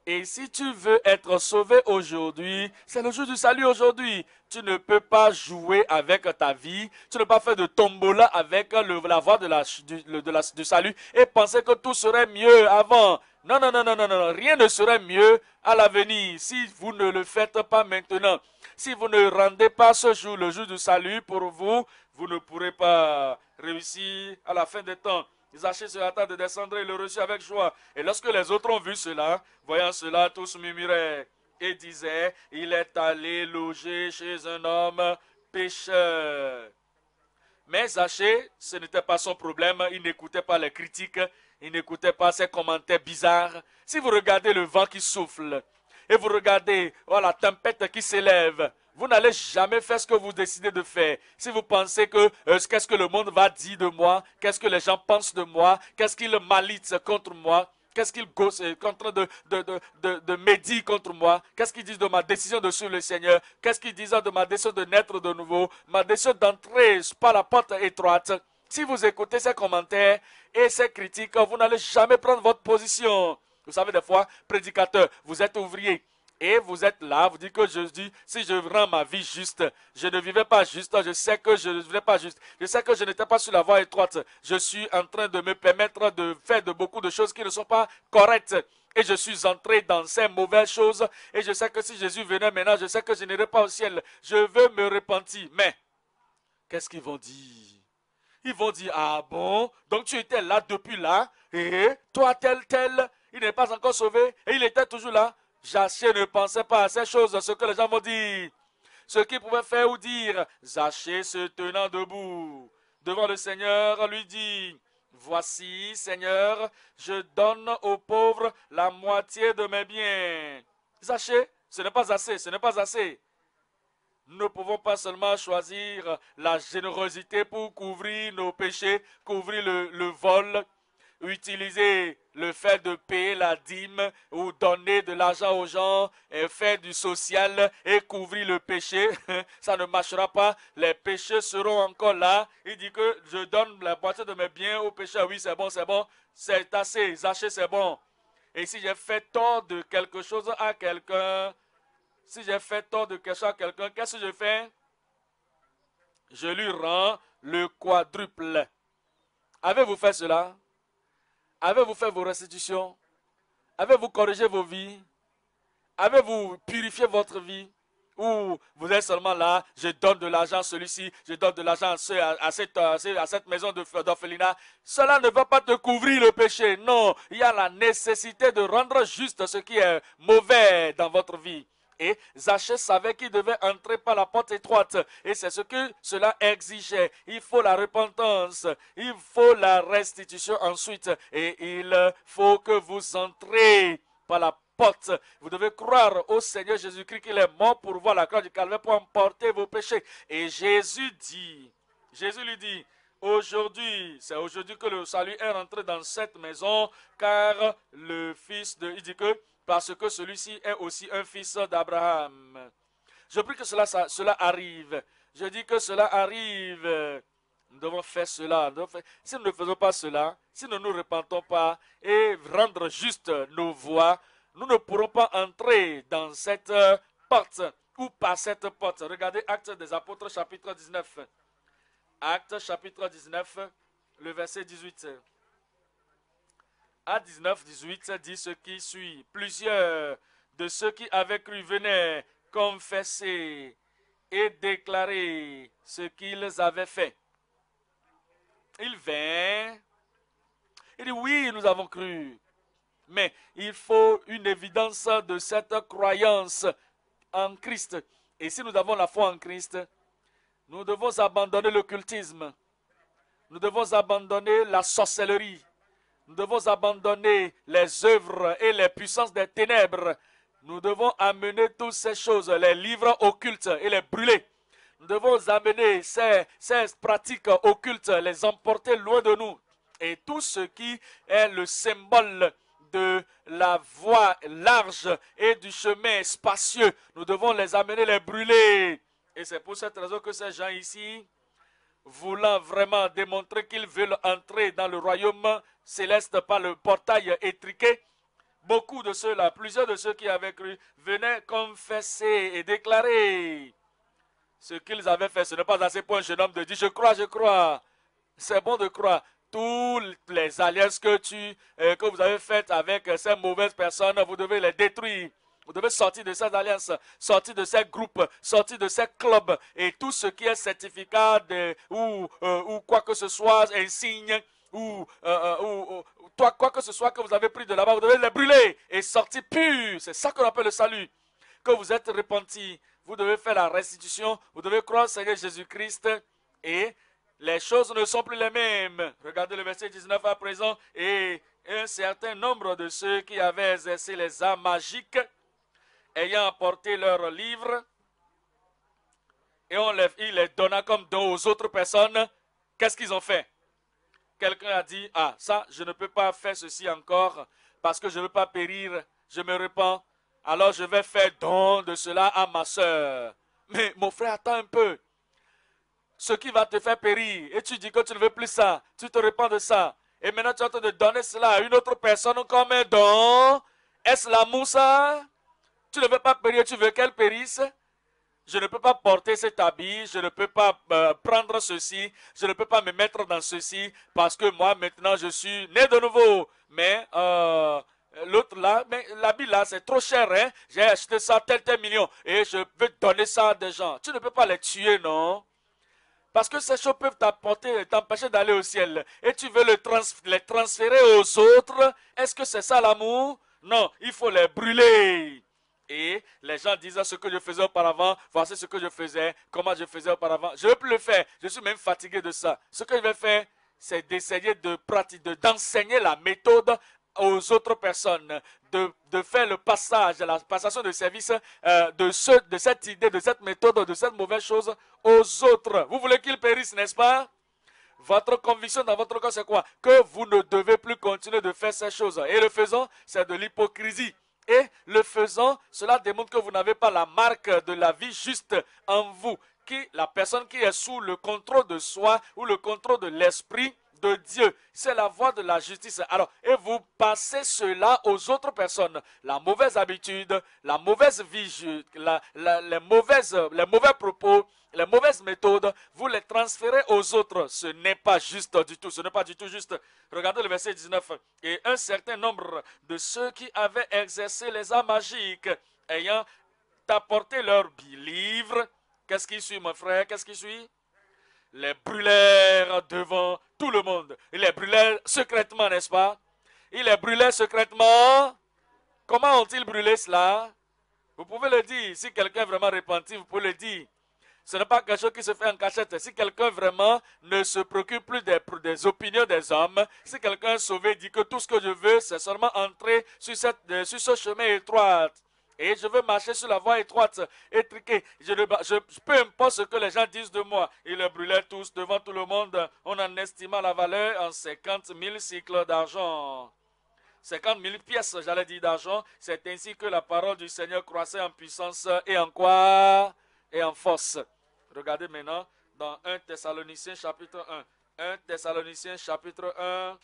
Et si tu veux être sauvé aujourd'hui, c'est le jour du salut aujourd'hui. Tu ne peux pas jouer avec ta vie, tu ne peux pas faire de tombola avec la voie du salut et penser que tout serait mieux avant. Non, non, non, non, non, non, rien ne serait mieux à l'avenir si vous ne le faites pas maintenant. Si vous ne rendez pas ce jour, le jour du salut pour vous, vous ne pourrez pas réussir à la fin des temps. Zachée se hâta de descendre et le reçut avec joie. Et lorsque les autres ont vu cela, voyant cela, tous murmuraient et disaient, « Il est allé loger chez un homme pécheur. » Mais Zachée, ce n'était pas son problème. Il n'écoutait pas les critiques, il n'écoutait pas ces commentaires bizarres. Si vous regardez le vent qui souffle et vous regardez la tempête qui s'élève, vous n'allez jamais faire ce que vous décidez de faire. Si vous pensez que qu'est-ce que le monde va dire de moi, qu'est-ce que les gens pensent de moi, qu'est-ce qu'ils malitent contre moi, qu'est-ce qu'ils sont en train de médire contre moi, qu'est-ce qu'ils disent de ma décision de suivre le Seigneur, qu'est-ce qu'ils disent de ma décision de naître de nouveau, ma décision d'entrer par la porte étroite. Si vous écoutez ces commentaires et ces critiques, vous n'allez jamais prendre votre position. Vous savez, des fois, prédicateur, vous êtes ouvrier. Et vous êtes là, vous dites que je dis, si je rends ma vie juste, je ne vivais pas juste, je sais que je ne vivais pas juste, je sais que je n'étais pas sur la voie étroite, je suis en train de me permettre de faire beaucoup de choses qui ne sont pas correctes. Et je suis entré dans ces mauvaises choses, et je sais que si Jésus venait maintenant, je sais que je n'irai pas au ciel, je veux me repentir. Mais, qu'est-ce qu'ils vont dire? Ils vont dire, ah bon, donc tu étais là depuis là, et toi tel, il n'est pas encore sauvé, et il était toujours là. Zachée ne pensait pas à ces choses, ce que les gens vont dire. Ce qu'ils pouvaient faire ou dire, Zachée se tenant debout devant le Seigneur lui dit, « Voici, Seigneur, je donne aux pauvres la moitié de mes biens. » Zachée, ce n'est pas assez, ce n'est pas assez. Nous ne pouvons pas seulement choisir la générosité pour couvrir nos péchés, couvrir le vol, utiliser le fait de payer la dîme ou donner de l'argent aux gens, et faire du social et couvrir le péché, ça ne marchera pas. Les péchés seront encore là. Il dit que je donne la moitié de mes biens aux pécheurs. Oui, c'est bon, c'est assez, Zachée, c'est bon. Et si j'ai fait tort de quelque chose à quelqu'un, si j'ai fait tort de quelque chose à quelqu'un, qu'est-ce que je fais? Je lui rends le quadruple. Avez-vous fait cela? Avez-vous fait vos restitutions? Avez-vous corrigé vos vies? Avez-vous purifié votre vie? Ou vous êtes seulement là, je donne de l'argent à celui-ci, je donne de l'argent à cette maison d'orphelinat. Cela ne va pas te couvrir le péché. Non, il y a la nécessité de rendre juste ce qui est mauvais dans votre vie. Et Zachée savait qu'il devait entrer par la porte étroite. Et c'est ce que cela exigeait. Il faut la repentance. Il faut la restitution ensuite. Et il faut que vous entrez par la porte. Vous devez croire au Seigneur Jésus-Christ qu'il est mort pour voir la croix du calvaire pour emporter vos péchés. Et Jésus lui dit, aujourd'hui, c'est aujourd'hui que le salut est rentré dans cette maison, car le fils de... Il dit que... Parce que celui-ci est aussi un fils d'Abraham. Je prie que cela arrive. Je dis que cela arrive. Nous devons faire cela. Si nous ne faisons pas cela, si nous ne nous repentons pas et rendre juste nos voies, nous ne pourrons pas entrer dans cette porte ou par cette porte. Regardez Actes des Apôtres, chapitre 19. Actes, chapitre 19, le verset 18. À 19-18, dit ce qui suit. Plusieurs de ceux qui avaient cru venaient confesser et déclarer ce qu'ils avaient fait. Ils vinrent. Ils disent, oui, nous avons cru. Mais il faut une évidence de cette croyance en Christ. Et si nous avons la foi en Christ, nous devons abandonner l'occultisme. Nous devons abandonner la sorcellerie. Nous devons abandonner les œuvres et les puissances des ténèbres. Nous devons amener toutes ces choses, les livres occultes, et les brûler. Nous devons amener ces pratiques occultes, les emporter loin de nous. Et tout ce qui est le symbole de la voie large et du chemin spacieux, nous devons les amener, les brûler. Et c'est pour cette raison que ces gens ici, voulant vraiment démontrer qu'ils veulent entrer dans le royaume céleste par le portail étriqué, beaucoup de ceux-là, plusieurs de ceux qui avaient cru, venaient confesser et déclarer ce qu'ils avaient fait. Ce n'est pas assez pour un jeune homme de dire « je crois ». C'est bon de croire. Toutes les alliances que vous avez faites avec ces mauvaises personnes, vous devez les détruire. Vous devez sortir de ces alliances, sortir de ces groupes, sortir de ces clubs et tout ce qui est certificat ou quoi que ce soit, insigne ou quoi que ce soit que vous avez pris de là-bas, vous devez les brûler et sortir pur. C'est ça qu'on appelle le salut. Que vous êtes repenti, vous devez faire la restitution, vous devez croire au Seigneur Jésus-Christ et les choses ne sont plus les mêmes. Regardez le verset 19 à présent. Et un certain nombre de ceux qui avaient exercé les arts magiques ayant apporté leurs livres, et il les donna comme don aux autres personnes, qu'est-ce qu'ils ont fait? Quelqu'un a dit, ah, ça, je ne peux pas faire ceci encore, parce que je ne veux pas périr, je me repens, alors je vais faire don de cela à ma sœur. Mais mon frère, attends un peu. Ce qui va te faire périr, et tu dis que tu ne veux plus ça, tu te repens de ça, et maintenant tu es en train de donner cela à une autre personne comme un don, est-ce l'amour ça? Tu ne veux pas périr, tu veux qu'elle périsse. Je ne peux pas porter cet habit, je ne peux pas prendre ceci, je ne peux pas me mettre dans ceci, parce que moi, maintenant, je suis né de nouveau. Mais l'autre là, l'habit là, c'est trop cher, hein? J'ai acheté ça tel million, et je veux donner ça à des gens. Tu ne peux pas les tuer, non? Parce que ces choses peuvent t'empêcher d'aller au ciel, et tu veux les transférer aux autres. Est-ce que c'est ça l'amour? Non, il faut les brûler. Et les gens disent ce que je faisais auparavant, voici ce que je faisais, comment je faisais auparavant. Je ne veux plus le faire, je suis même fatigué de ça. Ce que je vais faire, c'est d'essayer de pratiquer, d'enseigner la méthode aux autres personnes, de faire le passage, la passation de service de cette idée, de cette méthode, de cette mauvaise chose aux autres. Vous voulez qu'ils périssent, n'est-ce pas? Votre conviction dans votre cœur, c'est quoi? Que vous ne devez plus continuer de faire ces choses. Et le faisant, c'est de l'hypocrisie. Et le faisant, cela démontre que vous n'avez pas la marque de la vie juste en vous. La personne qui est sous le contrôle de soi ou le contrôle de l'esprit de Dieu, c'est la voie de la justice. Alors, et vous passez cela aux autres personnes. La mauvaise habitude, la mauvaise vie, les mauvais propos, les mauvaises méthodes, vous les transférez aux autres. Ce n'est pas juste du tout. Ce n'est pas du tout juste. Regardez le verset 19. Et un certain nombre de ceux qui avaient exercé les arts magiques, ayant apporté leurs livres, qu'est-ce qui suit, mon frère? Qu'est-ce qui suit? Les brûlèrent devant tout le monde. Ils les brûlèrent secrètement, n'est-ce pas? Ils les brûlèrent secrètement. Comment ont-ils brûlé cela? Vous pouvez le dire. Si quelqu'un est vraiment repenti, vous pouvez le dire. Ce n'est pas quelque chose qui se fait en cachette. Si quelqu'un vraiment ne se préoccupe plus des opinions des hommes, si quelqu'un est sauvé, dit que tout ce que je veux, c'est seulement entrer sur ce chemin étroit. Et je veux marcher sur la voie étroite, étriquée. Peu importe ce que les gens disent de moi. Ils le brûlaient tous devant tout le monde, on en estimant la valeur en 50 000 cycles d'argent. 50 000 pièces, j'allais dire, d'argent. C'est ainsi que la parole du Seigneur croissait en puissance et en quoi? Et en force. Regardez maintenant dans 1 Thessaloniciens chapitre 1. 1 Thessaloniciens chapitre 1,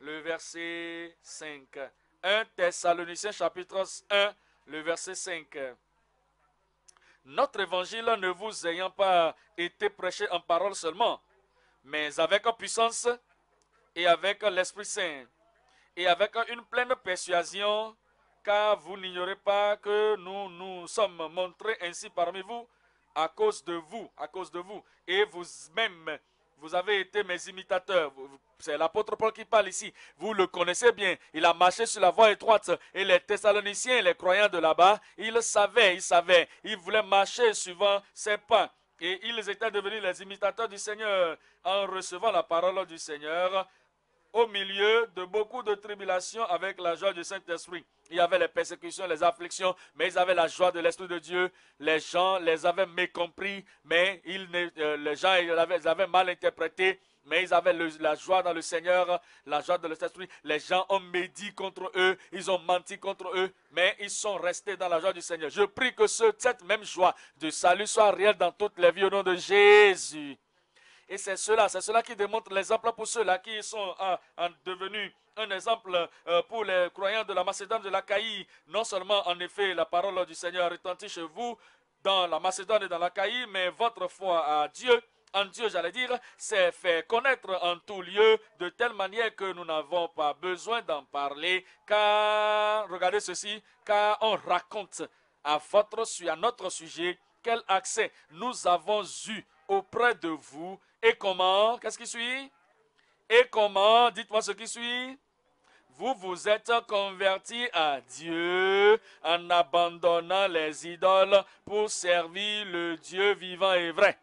le verset 5. 1 Thessaloniciens chapitre 1, le verset 5. Notre évangile ne vous ayant pas été prêché en parole seulement, mais avec puissance et avec l'Esprit Saint et avec une pleine persuasion, car vous n'ignorez pas que nous nous sommes montrés ainsi parmi vous à cause de vous, et vous-même. Vous avez été mes imitateurs. C'est l'apôtre Paul qui parle ici. Vous le connaissez bien. Il a marché sur la voie étroite. Et les Thessaloniciens, les croyants de là-bas, ils savaient. Ils voulaient marcher suivant ses pas. Et ils étaient devenus les imitateurs du Seigneur en recevant la parole du Seigneur au milieu de beaucoup de tribulations avec la joie du Saint-Esprit. Il y avait les persécutions, les afflictions, mais ils avaient la joie de l'Esprit de Dieu. Les gens les avaient mécompris, mais les gens avaient mal interprété, mais ils avaient la joie dans le Seigneur, la joie de l'Esprit. Les gens ont médit contre eux, ils ont menti contre eux, mais ils sont restés dans la joie du Seigneur. Je prie que cette même joie du salut soit réelle dans toutes les vies au nom de Jésus. Et c'est cela qui démontre l'exemple pour ceux-là qui sont devenus un exemple pour les croyants de la Macédoine de l'Achaïe. Non seulement, en effet, la parole du Seigneur retentit chez vous dans la Macédoine et dans l'Achaïe, mais votre foi en Dieu, j'allais dire, s'est fait connaître en tout lieu de telle manière que nous n'avons pas besoin d'en parler, car, regardez ceci, car on raconte à notre sujet quel accès nous avons eu auprès de vous. Et comment, qu'est-ce qui suit? Et comment, dites-moi ce qui suit. Vous vous êtes convertis à Dieu en abandonnant les idoles pour servir le Dieu vivant et vrai.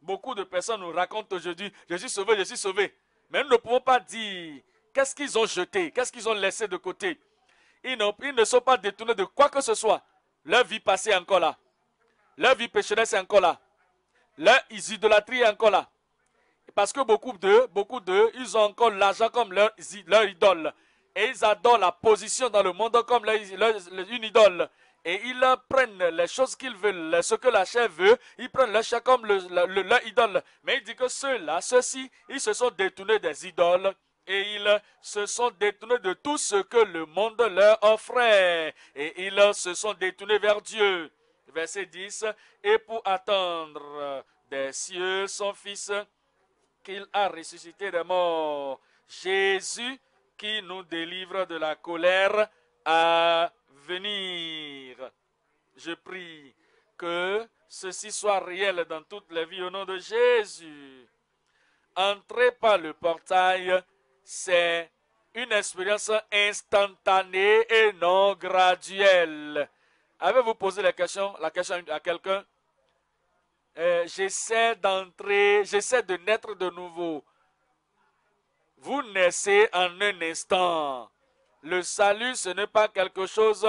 Beaucoup de personnes nous racontent aujourd'hui, je suis sauvé, je suis sauvé. Mais nous ne pouvons pas dire qu'est-ce qu'ils ont jeté, qu'est-ce qu'ils ont laissé de côté. Ils ne sont pas détournés de quoi que ce soit. Leur vie passée est encore là. Leur vie pécheresse est encore là. Leur idolâtrie est encore là. Parce que beaucoup d'eux, ils ont encore l'argent comme leur idole. Et ils adorent la position dans le monde comme une idole. Et ils prennent les choses qu'ils veulent, ce que la chair veut, ils prennent leur chair comme leur idole. Mais il dit que ceux-ci, ils se sont détournés des idoles. Et ils se sont détournés de tout ce que le monde leur offrait. Et ils se sont détournés vers Dieu. Verset 10. Et pour attendre des cieux son Fils, qu'il a ressuscité des morts. Jésus qui nous délivre de la colère à venir. Je prie que ceci soit réel dans toute la vie au nom de Jésus. Entrer par le portail, c'est une expérience instantanée et non graduelle. Avez-vous posé la question à quelqu'un? J'essaie d'entrer, j'essaie de naître de nouveau. Vous naissez en un instant. Le salut, ce n'est pas quelque chose,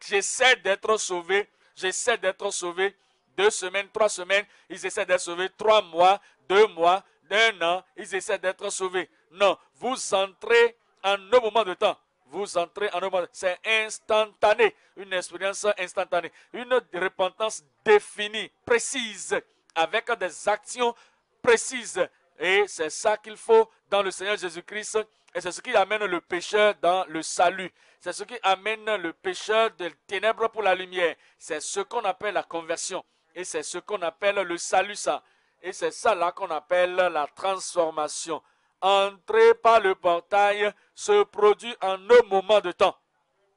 j'essaie d'être sauvé 2 semaines, 3 semaines, ils essaient d'être sauvés 3 mois, 2 mois, d'un an, ils essaient d'être sauvés. Non, vous entrez en un moment de temps. Vous entrez en un moment de temps. C'est instantané, une expérience instantanée. Une repentance définie, précise, avec des actions précises. Et c'est ça qu'il faut dans le Seigneur Jésus-Christ. Et c'est ce qui amène le pécheur dans le salut. C'est ce qui amène le pécheur de ténèbres pour la lumière. C'est ce qu'on appelle la conversion. Et c'est ce qu'on appelle le salut, ça. Et c'est ça là qu'on appelle la transformation. Entrer par le portail se produit en un moment de temps.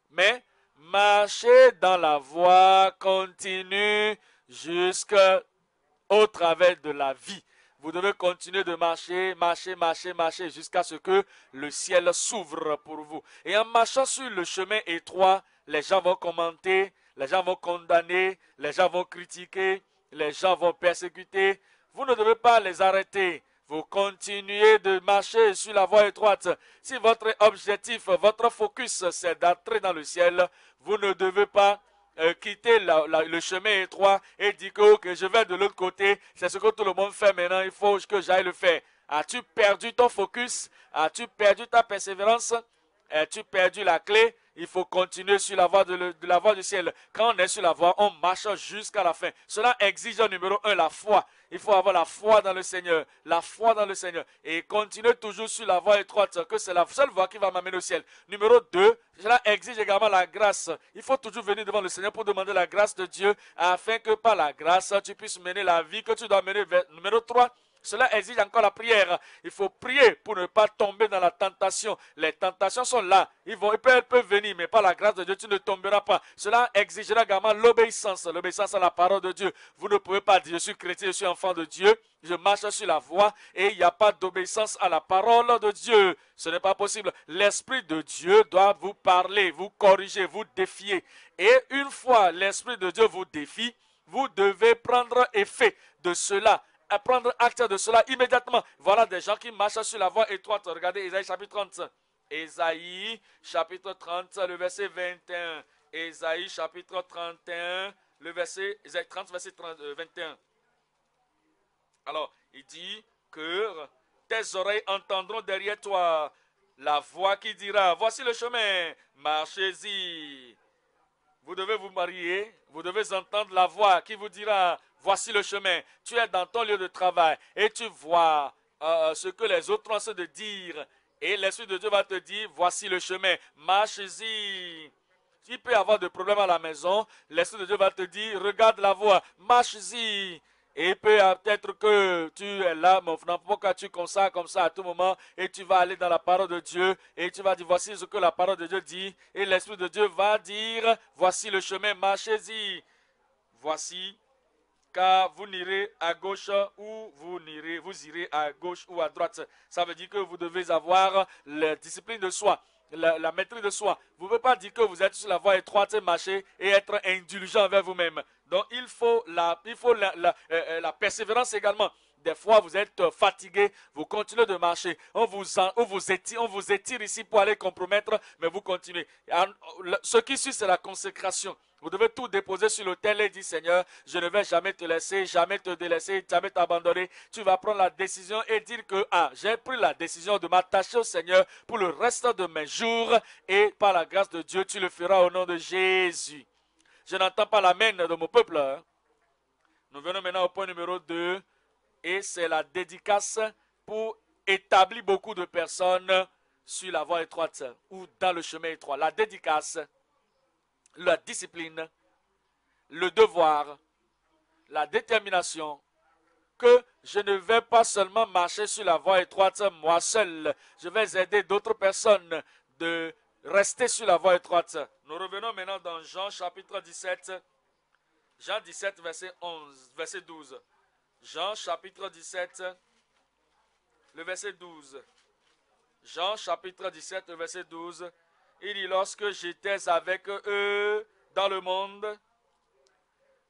Mais marcher dans la voie continue jusqu'au travers de la vie. Vous devez continuer de marcher, marcher, marcher, marcher jusqu'à ce que le ciel s'ouvre pour vous. Et en marchant sur le chemin étroit, les gens vont commenter, les gens vont condamner, les gens vont critiquer, les gens vont persécuter. Vous ne devez pas les arrêter. Vous continuez de marcher sur la voie étroite. Si votre objectif, votre focus, c'est d'entrer dans le ciel, vous ne devez pas quitter le chemin étroit et dire que okay, je vais de l'autre côté, c'est ce que tout le monde fait maintenant, il faut que j'aille le faire. As-tu perdu ton focus? As-tu perdu ta persévérance? As-tu perdu la clé? Il faut continuer sur la voie la voie du ciel. Quand on est sur la voie, on marche jusqu'à la fin. Cela exige numéro 1, la foi. Il faut avoir la foi dans le Seigneur. La foi dans le Seigneur. Et continuer toujours sur la voie étroite, que c'est la seule voie qui va m'amener au ciel. Numéro 2, cela exige également la grâce. Il faut toujours venir devant le Seigneur pour demander la grâce de Dieu, afin que par la grâce, tu puisses mener la vie que tu dois mener vers numéro 3. Cela exige encore la prière. Il faut prier pour ne pas tomber dans la tentation. Les tentations sont là. Elles peuvent venir, mais par la grâce de Dieu, tu ne tomberas pas. Cela exigera également l'obéissance, l'obéissance à la parole de Dieu. Vous ne pouvez pas dire, je suis chrétien, je suis enfant de Dieu, je marche sur la voie et il n'y a pas d'obéissance à la parole de Dieu. Ce n'est pas possible. L'Esprit de Dieu doit vous parler, vous corriger, vous défier. Et une fois l'Esprit de Dieu vous défie, vous devez prendre effet de cela. À prendre acte de cela immédiatement. Voilà des gens qui marchent sur la voie étroite. Regardez Ésaïe chapitre 30. Ésaïe chapitre 30, le verset 21. Ésaïe chapitre 31, le verset 30, verset 21. Alors, il dit que tes oreilles entendront derrière toi la voix qui dira, voici le chemin, marchez-y. Vous devez vous marier, vous devez entendre la voix qui vous dira, voici le chemin. Tu es dans ton lieu de travail et tu vois ce que les autres ont cessé de dire. Et l'Esprit de Dieu va te dire, voici le chemin, marche-y. Tu peux avoir des problèmes à la maison, l'Esprit de Dieu va te dire, regarde la voie, marche-y. Et peut-être que tu es là, mon frère, pourquoi tu consacres comme ça à tout moment et tu vas aller dans la parole de Dieu et tu vas dire, voici ce que la parole de Dieu dit. Et l'Esprit de Dieu va dire, voici le chemin, marchez-y. Voici, car vous n'irez à gauche ou vous irez à gauche ou à droite. Ça veut dire que vous devez avoir la discipline de soi. La maîtrise de soi. Vous ne pouvez pas dire que vous êtes sur la voie étroite et marcher et être indulgent envers vous-même. Donc, il faut la persévérance également. Des fois, vous êtes fatigué, vous continuez de marcher. On vous étire ici pour aller compromettre, mais vous continuez. Ce qui suit, c'est la consécration. Vous devez tout déposer sur l'autel et dire, Seigneur, je ne vais jamais te laisser, jamais te délaisser, jamais t'abandonner. Tu vas prendre la décision et dire que, ah, j'ai pris la décision de m'attacher au Seigneur pour le reste de mes jours. Et par la grâce de Dieu, tu le feras au nom de Jésus. Je n'entends pas l'amen de mon peuple. Hein? Nous venons maintenant au point numéro 2. Et c'est la dédicace pour établir beaucoup de personnes sur la voie étroite ou dans le chemin étroit. La dédicace, la discipline, le devoir, la détermination que je ne vais pas seulement marcher sur la voie étroite moi seul. Je vais aider d'autres personnes de rester sur la voie étroite. Nous revenons maintenant dans Jean chapitre 17, Jean 17 verset 11, verset 12. Jean chapitre 17, le verset 12. Jean chapitre 17, le verset 12. Il dit, lorsque j'étais avec eux dans le monde,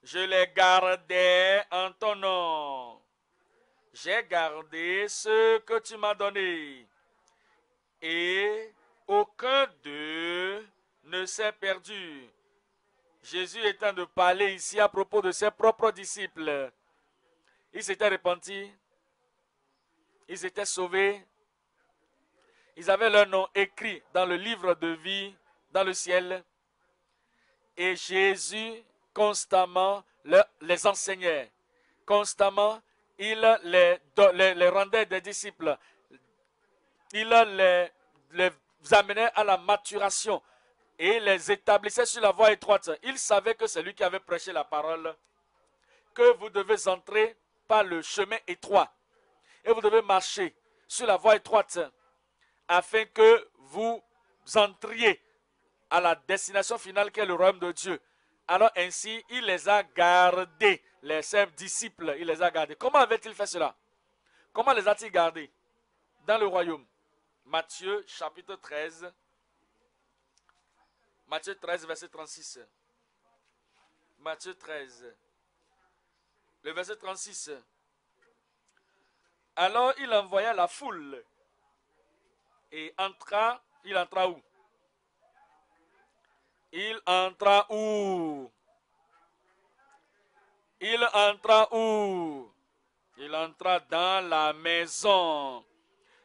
je les gardais en ton nom. J'ai gardé ce que tu m'as donné. Et aucun d'eux ne s'est perdu. Jésus est en train de parler ici à propos de ses propres disciples. Ils s'étaient repentis, ils étaient sauvés. Ils avaient leur nom écrit dans le livre de vie, dans le ciel. Et Jésus constamment les enseignait. Constamment, il les rendait des disciples. Il les amenait à la maturation et les établissait sur la voie étroite. Il savait que c'est lui qui avait prêché la parole, que vous devez entrer par le chemin étroit et vous devez marcher sur la voie étroite afin que vous entriez à la destination finale qu'est le royaume de Dieu. Alors ainsi, il les a gardés, les sept disciples, il les a gardés. Comment avait-il fait cela? Comment les a-t-il gardés dans le royaume? Matthieu chapitre 13, Matthieu 13, verset 36. Matthieu 13, le verset 36. Alors il envoya la foule et entra, il entra où? Il entra où? Il entra où? Il entra dans la maison.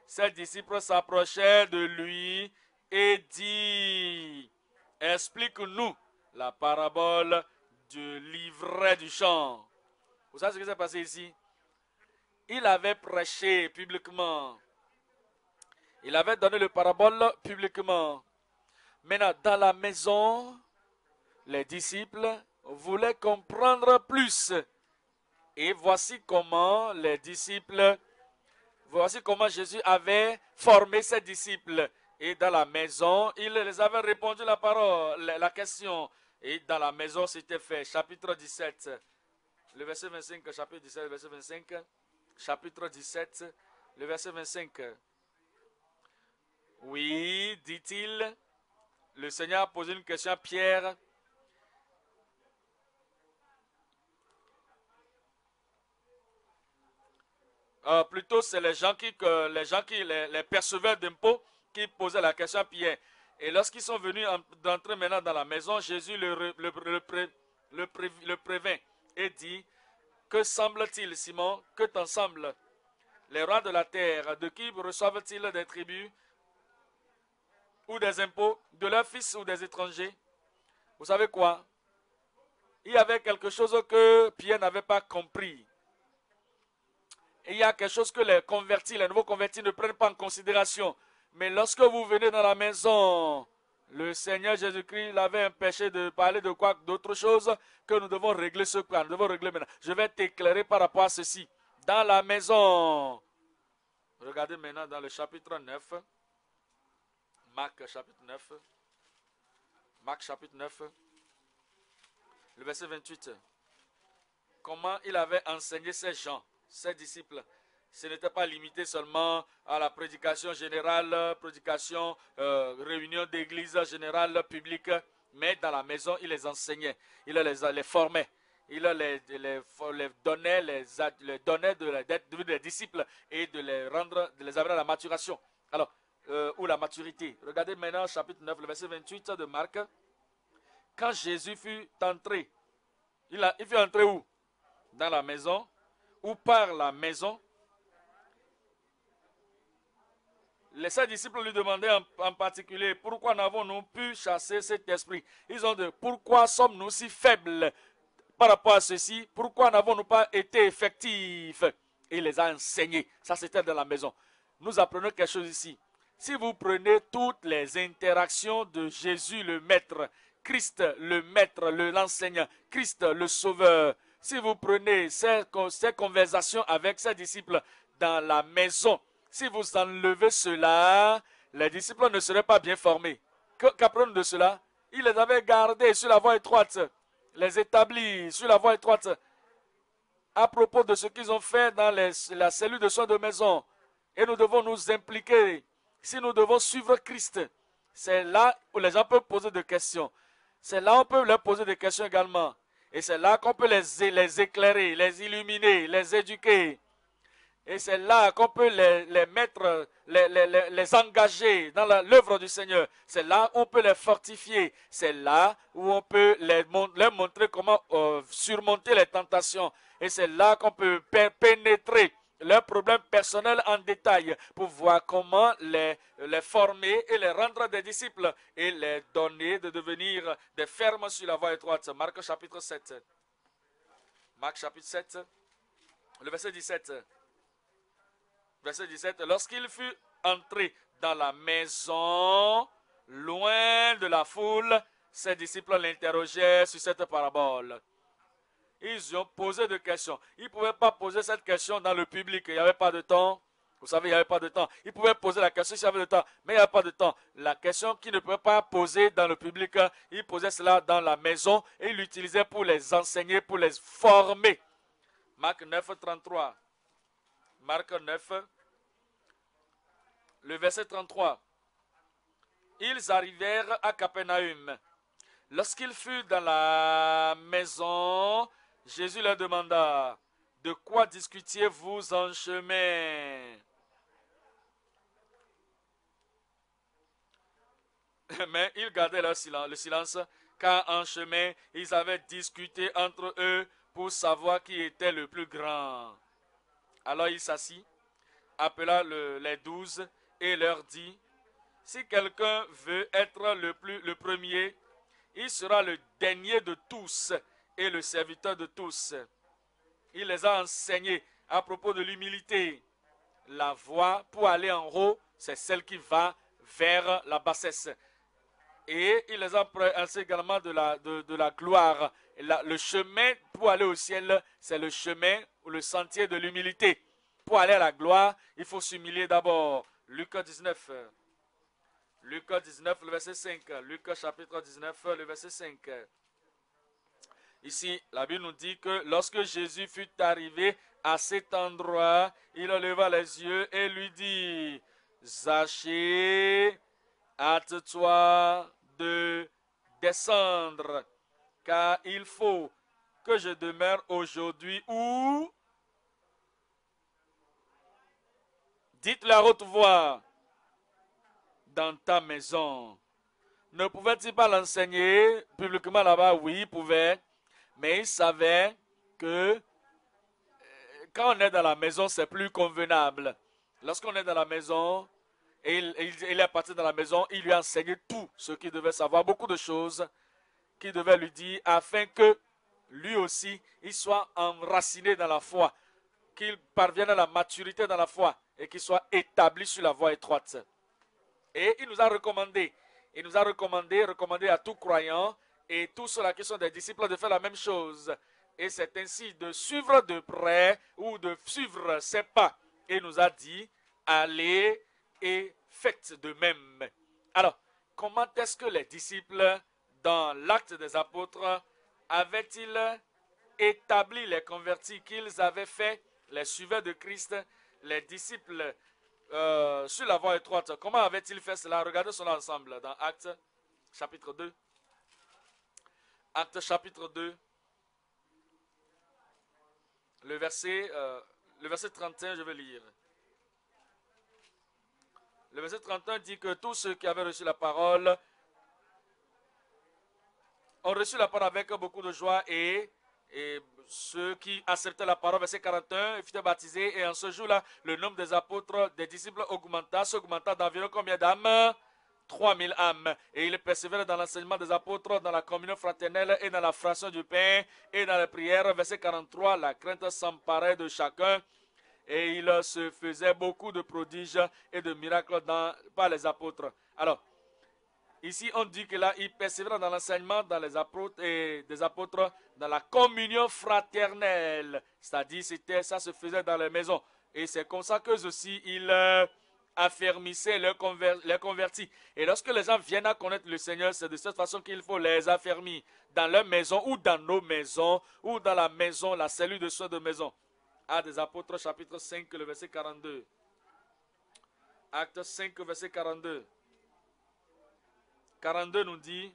Ses disciples s'approchaient de lui et dit, « Explique-nous la parabole du livret du champ. » Vous savez ce qui s'est passé ici? Il avait prêché publiquement. Il avait donné le parabole publiquement. Maintenant, dans la maison, les disciples voulaient comprendre plus. Et voici comment Jésus avait formé ses disciples. Et dans la maison, il les avait répondu la question. Et dans la maison, c'était fait. Chapitre 17, le verset 25, chapitre 17, le verset 25. Chapitre 17, le verset 25. Oui, dit-il. Le Seigneur a posé une question à Pierre. Plutôt, c'est les perceveurs d'impôts qui posaient la question à Pierre. Et lorsqu'ils sont venus d'entrer maintenant dans la maison, Jésus le prévint et dit, « Que semble-t-il, Simon, que t'en semble? Les rois de la terre, de qui reçoivent-ils des tribus ou des impôts, de leurs fils ou des étrangers? » Vous savez quoi? Il y avait quelque chose que Pierre n'avait pas compris. Et il y a quelque chose que les nouveaux convertis ne prennent pas en considération. Mais lorsque vous venez dans la maison, le Seigneur Jésus-Christ l'avait empêché de parler de quoi d'autre chose que nous devons régler ce plan. Nous devons régler maintenant. Je vais t'éclairer par rapport à ceci. Dans la maison. Regardez maintenant dans le chapitre 9. Marc chapitre 9, Marc chapitre 9, le verset 28. Comment il avait enseigné ces gens, ses disciples. Ce n'était pas limité seulement à la prédication générale, prédication, réunion d'église générale, publique, mais dans la maison, il les enseignait, il les formait, il les donnait, les disciples et de les amener à la maturation. Alors, ou la maturité. Regardez maintenant chapitre 9, le verset 28 de Marc. Quand Jésus fut entré, il fut entré où? Dans la maison ou par la maison. Les sept disciples lui demandaient en particulier, pourquoi n'avons-nous pu chasser cet esprit? Ils ont dit, pourquoi sommes-nous si faibles par rapport à ceci? Pourquoi n'avons-nous pas été effectifs? Et il les a enseignés. Ça, c'était dans la maison. Nous apprenons quelque chose ici. Si vous prenez toutes les interactions de Jésus le Maître, Christ le Maître, l'enseignant, Christ le Sauveur, si vous prenez ces conversations avec ses disciples dans la maison, si vous enlevez cela, les disciples ne seraient pas bien formés. Qu'apprennent de cela? Il les avait gardés sur la voie étroite, les établis sur la voie étroite. À propos de ce qu'ils ont fait dans la cellule de soins de maison, et nous devons nous impliquer. Si nous devons suivre Christ, c'est là où les gens peuvent poser des questions. C'est là où on peut leur poser des questions également. Et c'est là qu'on peut les éclairer, les illuminer, les éduquer. Et c'est là qu'on peut les engager dans l'œuvre du Seigneur. C'est là où on peut les fortifier. C'est là où on peut leur montrer comment surmonter les tentations. Et c'est là qu'on peut pénétrer leurs problèmes personnels en détail pour voir comment les former et les rendre des disciples et les donner de devenir des fermes sur la voie étroite. Marc chapitre 7. Marc chapitre 7, le verset 17. Verset 17. Lorsqu'il fut entré dans la maison, loin de la foule, ses disciples l'interrogeaient sur cette parabole. Ils ont posé des questions. Ils ne pouvaient pas poser cette question dans le public. Il n'y avait pas de temps. Vous savez, il n'y avait pas de temps. Ils pouvaient poser la question s'il y avait le temps, mais il n'y avait pas de temps. La question qu'ils ne pouvaient pas poser dans le public, ils posaient cela dans la maison et ils l'utilisaient pour les enseigner, pour les former. Marc 9, 33. Marc 9, le verset 33. Ils arrivèrent à Capernaum. Lorsqu'ils furent dans la maison, Jésus leur demanda, « De quoi discutiez-vous en chemin ?» Mais ils gardaient leur silence, le silence, car en chemin, ils avaient discuté entre eux pour savoir qui était le plus grand. Alors il s'assit, appela les 12 et leur dit, « Si quelqu'un veut être le premier, il sera le dernier de tous et le serviteur de tous. » Il les a enseignés à propos de l'humilité. La voie pour aller en haut, c'est celle qui va vers la bassesse. Et il les a enseignés également de la gloire. Le chemin pour aller au ciel, c'est le chemin ou le sentier de l'humilité. Pour aller à la gloire, il faut s'humilier d'abord. Luc 19. Luc 19, le verset 5. Luc chapitre 19, le verset 5. Ici, la Bible nous dit que lorsque Jésus fut arrivé à cet endroit, il leva les yeux et lui dit, « Zachée, hâte-toi de descendre, car il faut que je demeure aujourd'hui où? » Dites-le à haute voix, « Dans ta maison. » Ne pouvait-il pas l'enseigner publiquement là-bas? Oui, il pouvait. Mais il savait que quand on est dans la maison, c'est plus convenable. Lorsqu'on est dans la maison, et il est parti dans la maison, il lui a enseigné tout ce qu'il devait savoir, beaucoup de choses qu'il devait lui dire, afin que lui aussi, il soit enraciné dans la foi, qu'il parvienne à la maturité dans la foi et qu'il soit établi sur la voie étroite. Et il nous a recommandé à tout croyant et tous ceux qui sont des disciples de faire la même chose. Et c'est ainsi de suivre de près ou de suivre ses pas. Et nous a dit, allez et faites de même. Alors, comment est-ce que les disciples, dans l'acte des apôtres, avaient-ils établi les convertis qu'ils avaient fait, les suiveurs de Christ, les disciples sur la voie étroite? Comment avaient-ils fait cela? Regardez cela ensemble dans Actes chapitre 2. Actes chapitre 2, le verset 31, je vais lire. Le verset 31 dit que tous ceux qui avaient reçu la parole ont reçu la parole avec beaucoup de joie et ceux qui acceptaient la parole, verset 41, furent baptisés. Et en ce jour-là, le nombre des apôtres, des disciples s'augmenta d'environ combien d'âmes? 3000 âmes, et il persévérait dans l'enseignement des apôtres, dans la communion fraternelle et dans la fraction du pain et dans la prière. Verset 43, la crainte s'emparait de chacun et il se faisait beaucoup de prodiges et de miracles par les apôtres. Alors, ici on dit que là, il persévérait dans l'enseignement des apôtres, dans la communion fraternelle, c'est-à-dire ça se faisait dans les maisons. Et c'est comme ça qu'eux aussi, ils affermissaient les convertis. Et lorsque les gens viennent à connaître le Seigneur, c'est de cette façon qu'il faut les affermir dans leur maison ou dans nos maisons ou dans la maison, la cellule de soins de maison. Actes des Apôtres, chapitre 5, le verset 42. Actes 5, verset 42. 42 nous dit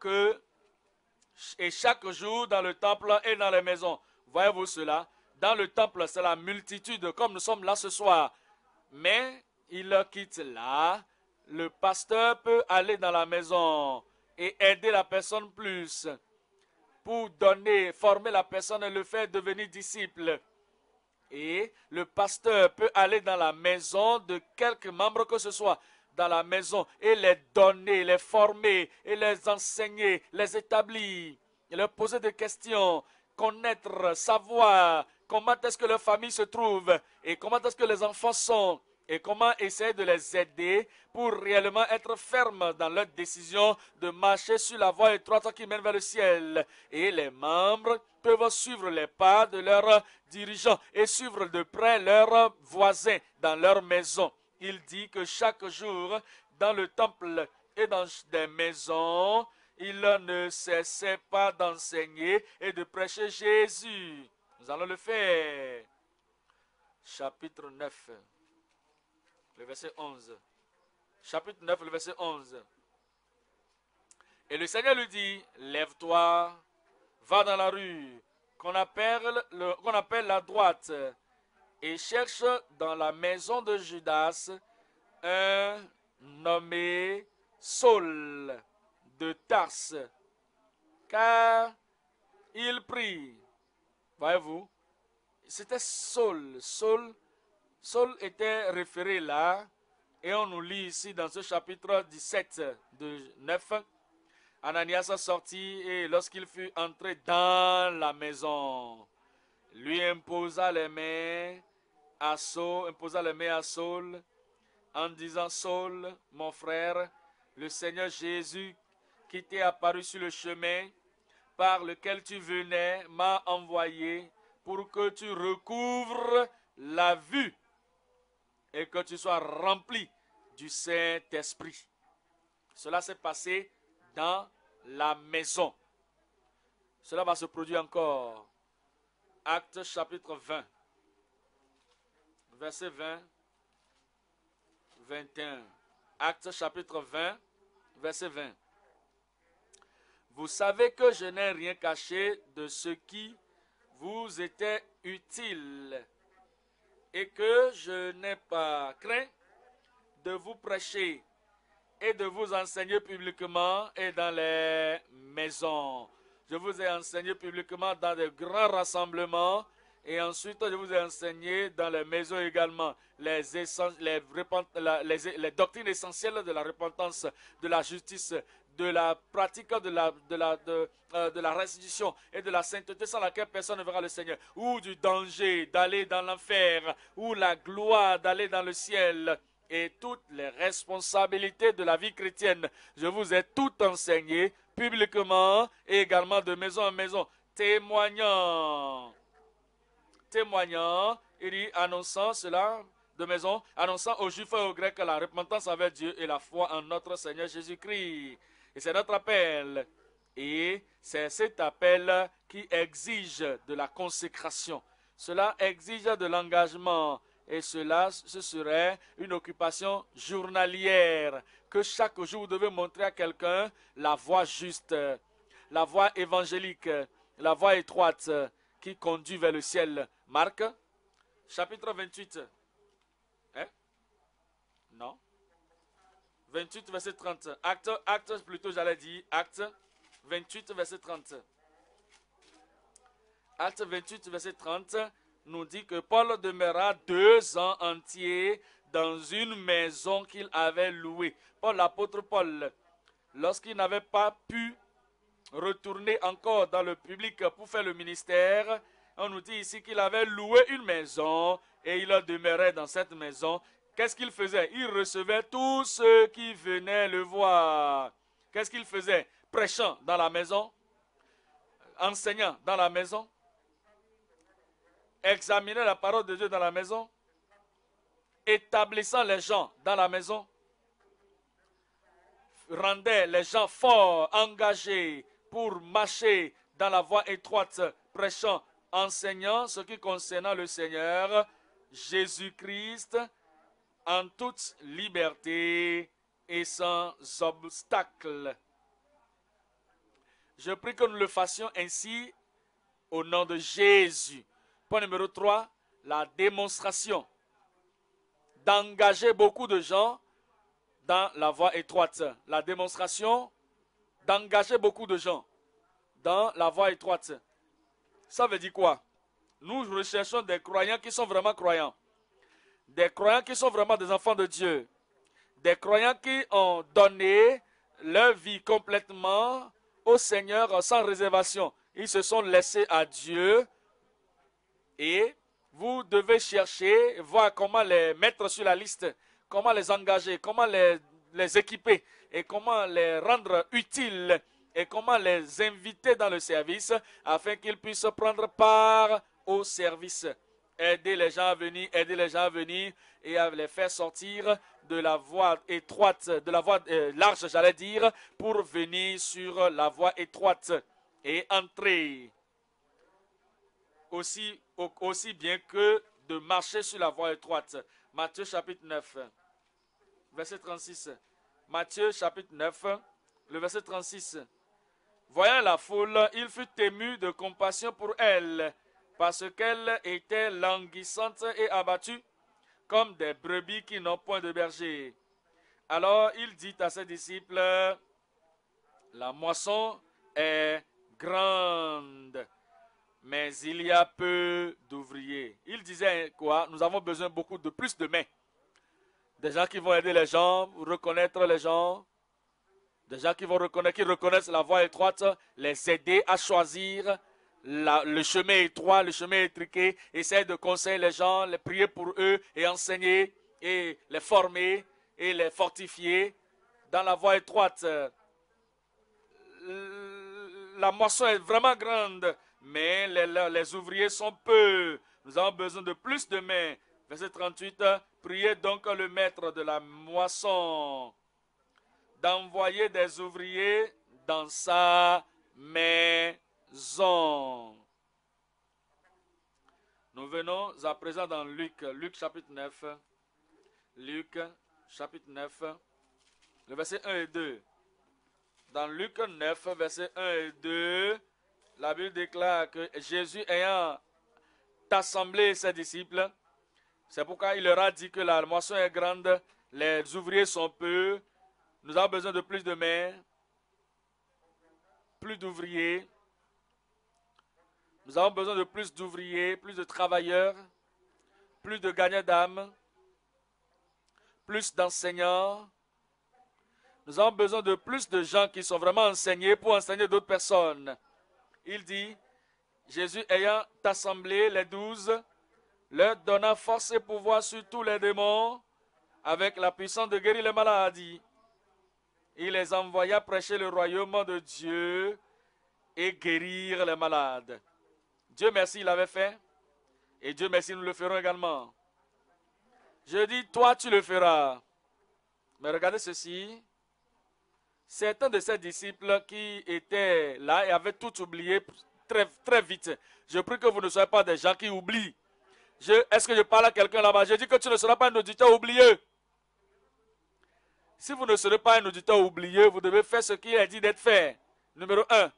que et chaque jour dans le temple et dans les maisons. Voyez-vous cela? Dans le temple, c'est la multitude, comme nous sommes là ce soir. Mais il quitte là. Le pasteur peut aller dans la maison et aider la personne plus pour donner, former la personne et le faire devenir disciple. Et le pasteur peut aller dans la maison de quelque membre que ce soit, dans la maison, et les donner, les former, et les enseigner, les établir, et leur poser des questions, connaître, savoir comment est-ce que leur famille se trouve, et comment est-ce que les enfants sont, et comment essayer de les aider pour réellement être fermes dans leur décision de marcher sur la voie étroite qui mène vers le ciel. Et les membres peuvent suivre les pas de leurs dirigeants et suivre de près leurs voisins dans leur maison. Il dit que chaque jour, dans le temple et dans des maisons, il ne cessait pas d'enseigner et de prêcher Jésus. Nous allons le faire. Chapitre 9, le verset 11. Chapitre 9, le verset 11. Et le Seigneur lui dit, « Lève-toi, va dans la rue, qu'on appelle la droite, et cherche dans la maison de Judas un nommé Saul de Tarse, car il prie. » Voyez-vous, c'était Saul. Saul était référé là, et on nous lit ici dans ce chapitre 17 de 9, Ananias sortit, et lorsqu'il fut entré dans la maison, lui imposa les mains à Saul, en disant, « Saul, mon frère, le Seigneur Jésus qui t'est apparu sur le chemin par lequel tu venais m'a envoyé pour que tu recouvres la vue et que tu sois rempli du Saint-Esprit. » Cela s'est passé dans la maison. Cela va se produire encore. Actes chapitre 20, verset 20, 21. Actes chapitre 20, verset 20. « Vous savez que je n'ai rien caché de ce qui vous était utile et que je n'ai pas craint de vous prêcher et de vous enseigner publiquement et dans les maisons. » Je vous ai enseigné publiquement dans de grands rassemblements et ensuite je vous ai enseigné dans les maisons également les doctrines essentielles de la repentance, de la justice, de la pratique de la restitution et de la sainteté sans laquelle personne ne verra le Seigneur, ou du danger d'aller dans l'enfer, ou la gloire d'aller dans le ciel, et toutes les responsabilités de la vie chrétienne. Je vous ai tout enseigné publiquement et également de maison en maison, témoignant, il dit, annonçant cela de maison, annonçant aux Juifs et aux Grecs la repentance envers Dieu et la foi en notre Seigneur Jésus-Christ. Et c'est notre appel. Et c'est cet appel qui exige de la consécration. Cela exige de l'engagement. Et cela, ce serait une occupation journalière, que chaque jour vous devez montrer à quelqu'un la voie juste, la voie évangélique, la voie étroite qui conduit vers le ciel. Marc, chapitre 28. Hein? Non. 28, verset 30. Acte 28, verset 30. Acte 28, verset 30. Nous dit que Paul demeura 2 ans entiers dans une maison qu'il avait louée. Paul, l'apôtre Paul, lorsqu'il n'avait pas pu retourner encore dans le public pour faire le ministère, on nous dit ici qu'il avait loué une maison et il demeurait dans cette maison. Qu'est-ce qu'il faisait? Il recevait tous ceux qui venaient le voir. Qu'est-ce qu'il faisait? Prêchant dans la maison, enseignant dans la maison, examiner la parole de Dieu dans la maison, établissant les gens dans la maison, rendait les gens forts, engagés pour marcher dans la voie étroite, prêchant, enseignant ce qui concerne le Seigneur Jésus-Christ en toute liberté et sans obstacle. Je prie que nous le fassions ainsi au nom de Jésus. Point numéro 3, la démonstration d'engager beaucoup de gens dans la voie étroite. La démonstration d'engager beaucoup de gens dans la voie étroite. Ça veut dire quoi? Nous recherchons des croyants qui sont vraiment croyants. Des croyants qui sont vraiment des enfants de Dieu. Des croyants qui ont donné leur vie complètement au Seigneur sans réservation. Ils se sont laissés à Dieu et vous devez chercher, voir comment les mettre sur la liste, comment les engager, comment les équiper et comment les rendre utiles et comment les inviter dans le service afin qu'ils puissent prendre part au service. Aider les gens à venir, et à les faire sortir de la voie étroite, de la voie large, j'allais dire, pour venir sur la voie étroite et entrer. Aussi bien que de marcher sur la voie étroite. Matthieu chapitre 9, verset 36. Matthieu chapitre 9, le verset 36. Voyant la foule, il fut ému de compassion pour elle, parce qu'elle était languissante et abattue, comme des brebis qui n'ont point de berger. Alors il dit à ses disciples, « La moisson est grande, mais il y a peu d'ouvriers. » Il disait quoi? Nous avons besoin beaucoup de plus de mains. Des gens qui vont aider les gens, reconnaître les gens. Des gens qui vont reconnaître, qui reconnaissent la voie étroite, les aider à choisir le chemin étroit, le chemin étriqué. Essayer de conseiller les gens, les prier pour eux et enseigner et les former et les fortifier dans la voie étroite. La moisson est vraiment grande. Mais les ouvriers sont peu. Nous avons besoin de plus de mains. Verset 38. Priez donc le maître de la moisson d'envoyer des ouvriers dans sa maison. Nous venons à présent dans Luc. Luc chapitre 9. Luc chapitre 9. Le verset 1 et 2. Dans Luc 9, verset 1 et 2. La Bible déclare que Jésus ayant assemblé ses disciples, c'est pourquoi il leur a dit que la moisson est grande, les ouvriers sont peu, nous avons besoin de plus de mains, plus d'ouvriers, nous avons besoin de plus d'ouvriers, plus de travailleurs, plus de gagnants d'âme, plus d'enseignants, nous avons besoin de plus de gens qui sont vraiment enseignés pour enseigner d'autres personnes. Il dit, Jésus ayant assemblé les 12, leur donna force et pouvoir sur tous les démons, avec la puissance de guérir les maladies. Il les envoya prêcher le royaume de Dieu et guérir les malades. Dieu merci, il l'avait fait. Et Dieu merci, nous le ferons également. Je dis, toi, tu le feras. Mais regardez ceci. Certains de ses disciples qui étaient là et avaient tout oublié très vite. Je prie que vous ne soyez pas des gens qui oublient. Est-ce que je parle à quelqu'un là-bas? Je dis que tu ne seras pas un auditeur oublié. Si vous ne serez pas un auditeur oublié, vous devez faire ce qui est dit d'être fait. Numéro 1,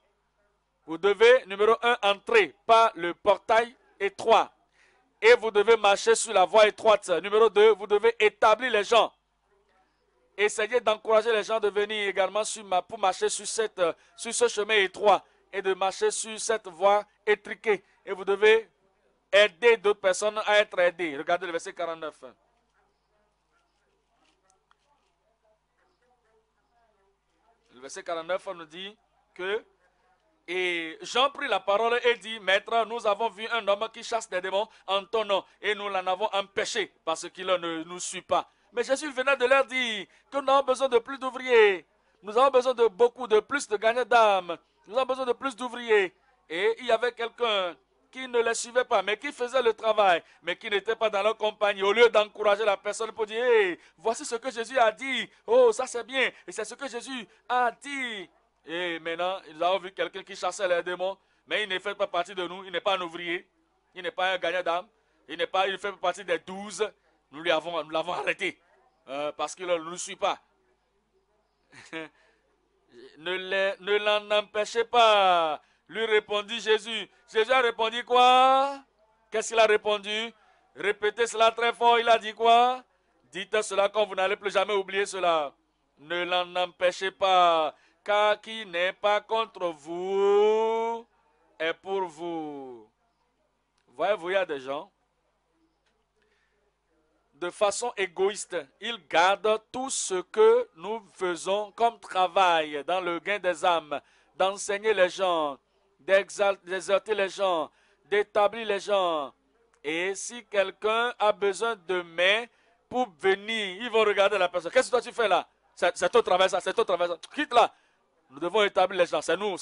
vous devez, numéro 1, entrer par le portail étroit. Et vous devez marcher sur la voie étroite. Numéro 2, vous devez établir les gens. Essayez d'encourager les gens de venir également pour marcher sur ce chemin étroit et de marcher sur cette voie étriquée. Et vous devez aider d'autres personnes à être aidées. Regardez le verset 49. Le verset 49 nous dit que et Jean prit la parole et dit, « Maître, nous avons vu un homme qui chasse des démons en ton nom et nous l'en avons empêché parce qu'il ne nous suit pas. » Mais Jésus venait de leur dire que nous avons besoin de plus d'ouvriers. Nous avons besoin de beaucoup de plus de gagnants d'âme. Nous avons besoin de plus d'ouvriers. Et il y avait quelqu'un qui ne les suivait pas, mais qui faisait le travail, mais qui n'était pas dans leur compagnie. Au lieu d'encourager la personne pour dire, hey, voici ce que Jésus a dit. Oh, ça c'est bien. Et c'est ce que Jésus a dit. Et maintenant, nous avons vu quelqu'un qui chassait les démons, mais il ne fait pas partie de nous. Il n'est pas un ouvrier. Il n'est pas un gagnant d'âme. Il ne fait pas partie des 12. Nous l'avons arrêté parce qu'il ne nous suit pas. Ne l'en empêchez pas. Lui répondit Jésus. Jésus a répondu quoi? Qu'est-ce qu'il a répondu? Répétez cela très fort. Il a dit quoi? Dites cela quand vous n'allez plus jamais oublier cela. Ne l'en empêchez pas. Car qui n'est pas contre vous est pour vous. Voyez-vous, il y a des gens, de façon égoïste, ils gardent tout ce que nous faisons comme travail dans le gain des âmes, d'enseigner les gens, d'exhorter les gens, d'établir les gens. Et si quelqu'un a besoin de mains pour venir, ils vont regarder la personne. Qu'est-ce que toi tu fais là? C'est ton travail ça, c'est ton travail ça. Quitte là. Nous devons établir les gens. C'est nous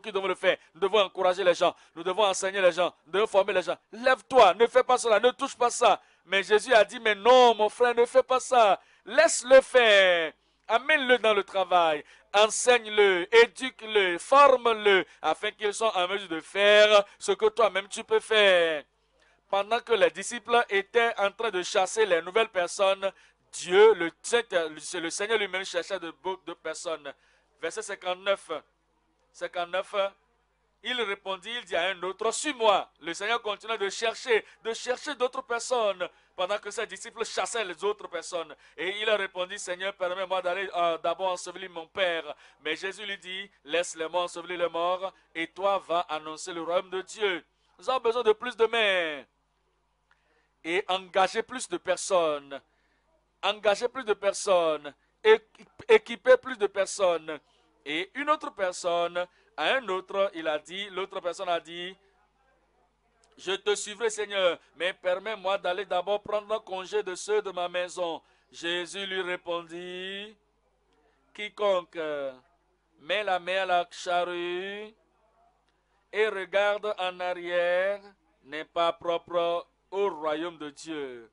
qui devons le faire. Nous devons encourager les gens. Nous devons enseigner les gens. Nous devons former les gens. Lève-toi, ne fais pas cela, ne touche pas ça. Mais Jésus a dit, mais non, mon frère, ne fais pas ça. Laisse-le faire. Amène-le dans le travail. Enseigne-le, éduque-le, forme-le, afin qu'ils soient en mesure de faire ce que toi-même tu peux faire. Pendant que les disciples étaient en train de chasser les nouvelles personnes, Dieu, le Seigneur lui-même cherchait de personnes. Verset 59. 59. Il répondit, il dit à un autre, suis-moi. Le Seigneur continua de chercher d'autres personnes, pendant que ses disciples chassaient les autres personnes. Et il répondit, Seigneur, permets-moi d'aller d'abord ensevelir mon Père. Mais Jésus lui dit, laisse les morts ensevelir les morts, et toi, va annoncer le royaume de Dieu. Nous avons besoin de plus de mains. Et engager plus de personnes. Engager plus de personnes. Équiper plus de personnes. Et une autre personne, à un autre, il a dit, l'autre personne a dit, « Je te suivrai, Seigneur, mais permets-moi d'aller d'abord prendre congé de ceux de ma maison. » Jésus lui répondit, « Quiconque met la main à la charrue et regarde en arrière n'est pas propre au royaume de Dieu. »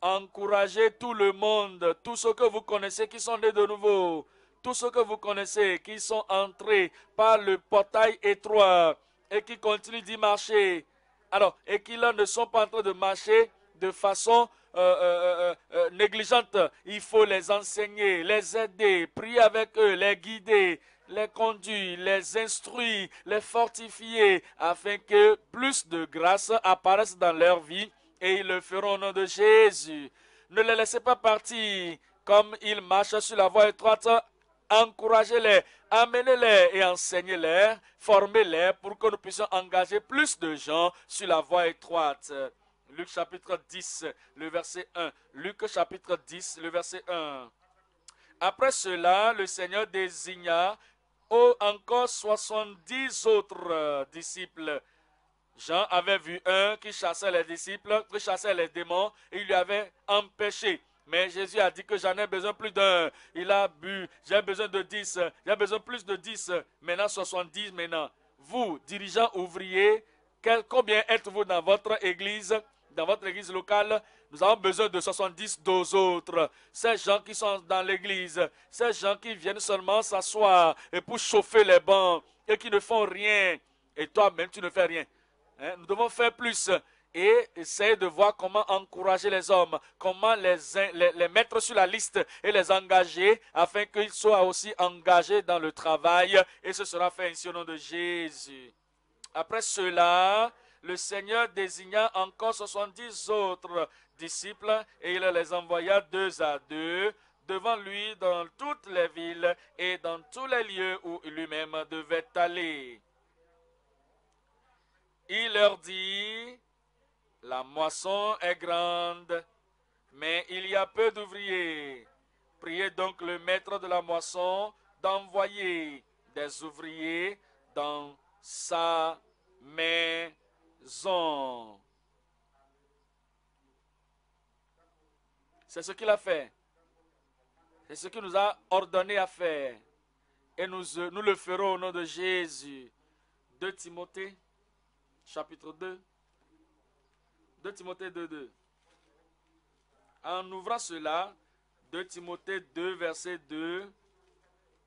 Encouragez tout le monde, tous ceux que vous connaissez qui sont nés de nouveau, tous ceux que vous connaissez qui sont entrés par le portail étroit et qui continuent d'y marcher. Alors, et qui là ne sont pas en train de marcher de façon négligente. Il faut les enseigner, les aider, prier avec eux, les guider, les conduire, les instruire, les fortifier, afin que plus de grâce apparaisse dans leur vie. Et ils le feront au nom de Jésus. Ne les laissez pas partir. Comme ils marchent sur la voie étroite, encouragez-les, amenez-les et enseignez-les, formez-les pour que nous puissions engager plus de gens sur la voie étroite. Luc chapitre 10, le verset 1. Luc chapitre 10, le verset 1. Après cela, le Seigneur désigna encore 70 autres disciples. Jean avait vu un qui chassait les disciples, qui chassait les démons, et il lui avait empêché. Mais Jésus a dit que j'en ai besoin plus d'un. Il a bu, j'ai besoin de 10, j'ai besoin plus de 10, maintenant 70 maintenant. Vous, dirigeants ouvriers, combien êtes-vous dans votre église locale? Nous avons besoin de 70 autres. Ces gens qui sont dans l'église, ces gens qui viennent seulement s'asseoir et pour chauffer les bancs et qui ne font rien. Et toi-même, tu ne fais rien. Hein, nous devons faire plus et essayer de voir comment encourager les hommes, comment les mettre sur la liste et les engager afin qu'ils soient aussi engagés dans le travail. Et ce sera fait ainsi au nom de Jésus. Après cela, le Seigneur désigna encore 70 autres disciples et il les envoya 2 à 2 devant lui dans toutes les villes et dans tous les lieux où lui-même devait aller. Il leur dit, la moisson est grande, mais il y a peu d'ouvriers. Priez donc le maître de la moisson d'envoyer des ouvriers dans sa maison. C'est ce qu'il a fait. C'est ce qu'il nous a ordonné à faire. Et nous le ferons au nom de Jésus. 2 Timothée. Chapitre 2, 2 Timothée 2, 2. En ouvrant cela, 2 Timothée 2, verset 2,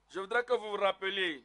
je voudrais que vous vous rappeliez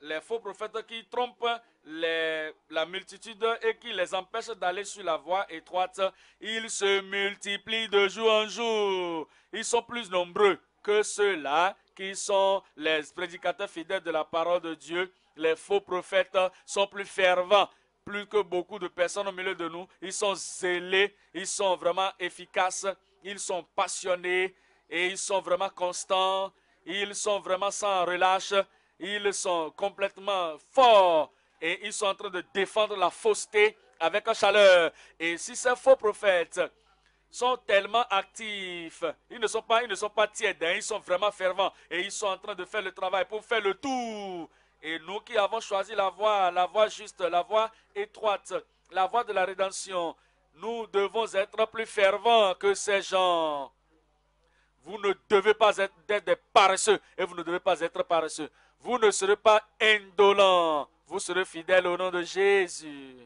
les faux prophètes qui trompent la multitude et qui les empêchent d'aller sur la voie étroite. Ils se multiplient de jour en jour. Ils sont plus nombreux que ceux-là qui sont les prédicateurs fidèles de la parole de Dieu. Les faux prophètes sont plus fervents, plus que beaucoup de personnes au milieu de nous. Ils sont zélés, ils sont vraiment efficaces, ils sont passionnés et ils sont vraiment constants. Ils sont vraiment sans relâche, ils sont complètement forts. et ils sont en train de défendre la fausseté avec chaleur. Et si ces faux prophètes sont tellement actifs, ils ne sont pas tièdes, hein, ils sont vraiment fervents et ils sont en train de faire le travail pour faire le tour. Et nous qui avons choisi la voie juste, la voie étroite, la voie de la rédemption, nous devons être plus fervents que ces gens. Vous ne devez pas être des paresseux et vous ne devez pas être paresseux. Vous ne serez pas indolents. Vous serez fidèles au nom de Jésus.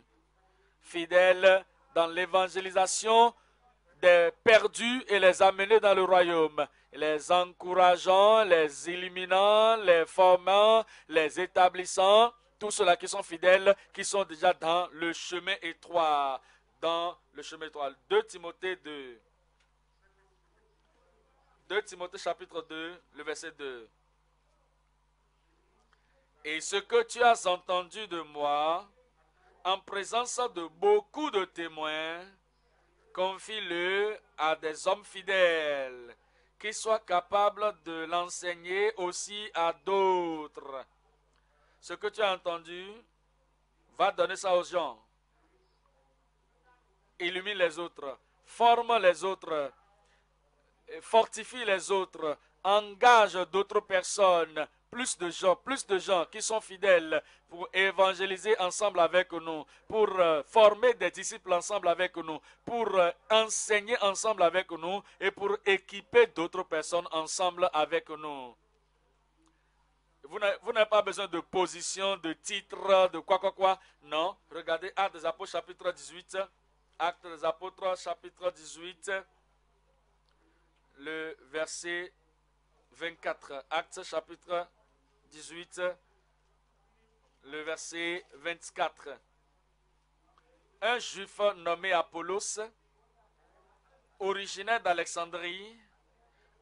Fidèles dans l'évangélisation des perdus et les amener dans le royaume. Les encourageant, les illuminant, les formant, les établissant. Tous ceux-là qui sont fidèles, qui sont déjà dans le chemin étroit. Dans le chemin étroit. 2 Timothée chapitre 2, le verset 2. Et ce que tu as entendu de moi, en présence de beaucoup de témoins, confie-le à des hommes fidèles, qui soient capables de l'enseigner aussi à d'autres. Ce que tu as entendu, va donner ça aux gens. Illumine les autres, forme les autres, fortifie les autres, engage d'autres personnes, plus de gens qui sont fidèles pour évangéliser ensemble avec nous, pour former des disciples ensemble avec nous, pour enseigner ensemble avec nous et pour équiper d'autres personnes ensemble avec nous. Vous n'avez pas besoin de position, de titre, de quoi. Non, regardez Actes des Apôtres chapitre 18, Actes des Apôtres chapitre 18, le verset 24. Actes chapitre 18, le verset 24. Un juif nommé Apollos, originaire d'Alexandrie,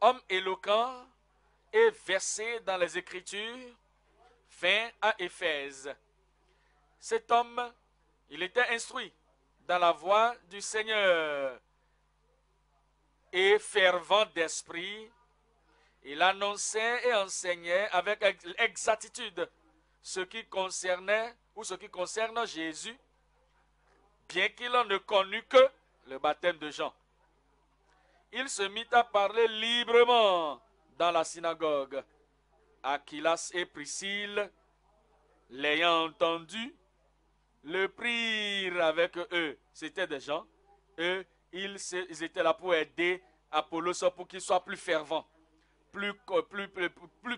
homme éloquent et versé dans les Écritures, vint à Éphèse. Cet homme, il était instruit dans la voie du Seigneur et fervent d'esprit. Il annonçait et enseignait avec exactitude ce qui concerne Jésus, bien qu'il ne connût que le baptême de Jean. Il se mit à parler librement dans la synagogue. Aquilas et Priscille, l'ayant entendu, le prirent avec eux. C'était des gens. Eux, ils étaient là pour aider Apollos pour qu'il soit plus fervent.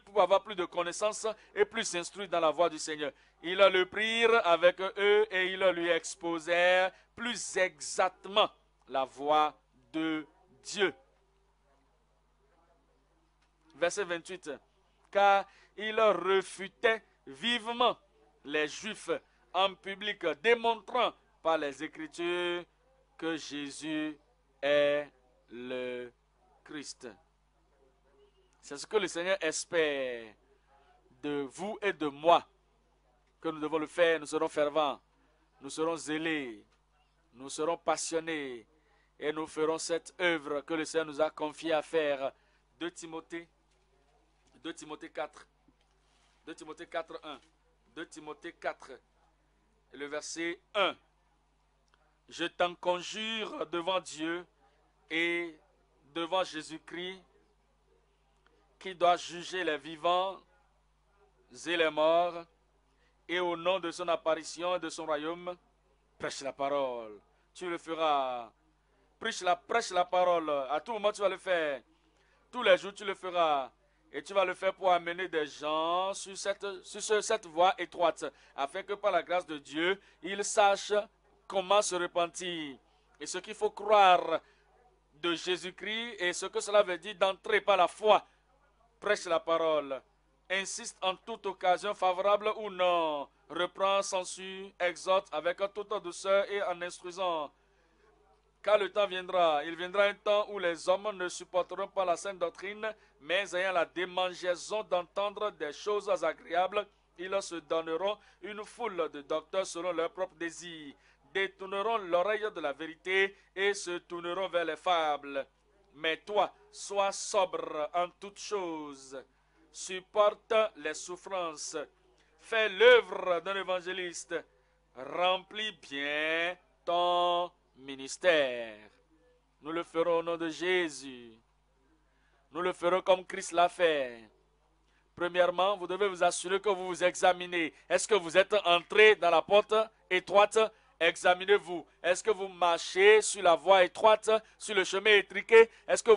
Pour avoir plus de connaissances et plus s'instruire dans la voie du Seigneur. Ils le prirent avec eux et ils lui exposèrent plus exactement la voie de Dieu. Verset 28. Car il refutait vivement les Juifs en public, démontrant par les Écritures que Jésus est le Christ. C'est ce que le Seigneur espère de vous et de moi, que nous devons le faire. Nous serons fervents, nous serons zélés, nous serons passionnés et nous ferons cette œuvre que le Seigneur nous a confiée à faire. 2 Timothée 4, le verset 1. Je t'en conjure devant Dieu et devant Jésus-Christ, qui doit juger les vivants et les morts, et au nom de son apparition et de son royaume, prêche la parole. Tu le feras. Prêche la parole. À tout moment, tu vas le faire. Tous les jours, tu le feras. Et tu vas le faire pour amener des gens sur cette voie étroite, afin que par la grâce de Dieu, ils sachent comment se repentir. Et ce qu'il faut croire de Jésus-Christ, et ce que cela veut dire d'entrer par la foi. Prêche la parole, insiste en toute occasion, favorable ou non, reprend, censure, exhorte avec toute douceur et en instruisant. Car le temps viendra, il viendra un temps où les hommes ne supporteront pas la saine doctrine, mais ayant la démangeaison d'entendre des choses agréables, ils se donneront une foule de docteurs selon leurs propres désirs, détourneront l'oreille de la vérité et se tourneront vers les fables. Mais toi, sois sobre en toutes choses, supporte les souffrances, Fais l'œuvre d'un évangéliste. Remplis bien ton ministère. Nous le ferons au nom de Jésus. Nous le ferons comme Christ l'a fait. Premièrement, vous devez vous assurer que vous vous examinez. Est-ce que vous êtes entré dans la porte étroite? Examinez-vous. Est-ce que vous marchez sur la voie étroite, sur le chemin étriqué? Est-ce que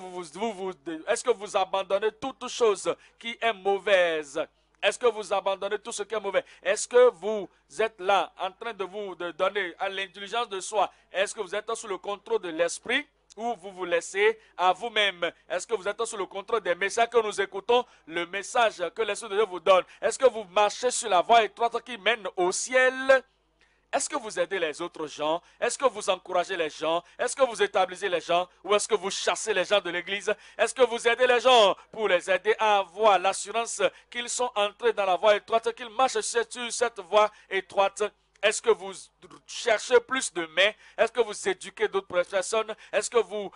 vous abandonnez toute chose qui est mauvaise? Est-ce que vous abandonnez tout ce qui est mauvais? Est-ce que vous êtes là en train de vous donner à l'intelligence de soi? Est-ce que vous êtes sous le contrôle de l'esprit ou vous vous laissez à vous-même? Est-ce que vous êtes sous le contrôle des messages que nous écoutons, le message que l'Esprit de Dieu vous donne? Est-ce que vous marchez sur la voie étroite qui mène au ciel? Est-ce que vous aidez les autres gens? Est-ce que vous encouragez les gens? Est-ce que vous établissez les gens? Ou est-ce que vous chassez les gens de l'église? Est-ce que vous aidez les gens pour les aider à avoir l'assurance qu'ils sont entrés dans la voie étroite, qu'ils marchent sur cette voie étroite? Est-ce que vous cherchez plus de mains? Est-ce que vous éduquez d'autres personnes? Est-ce que vous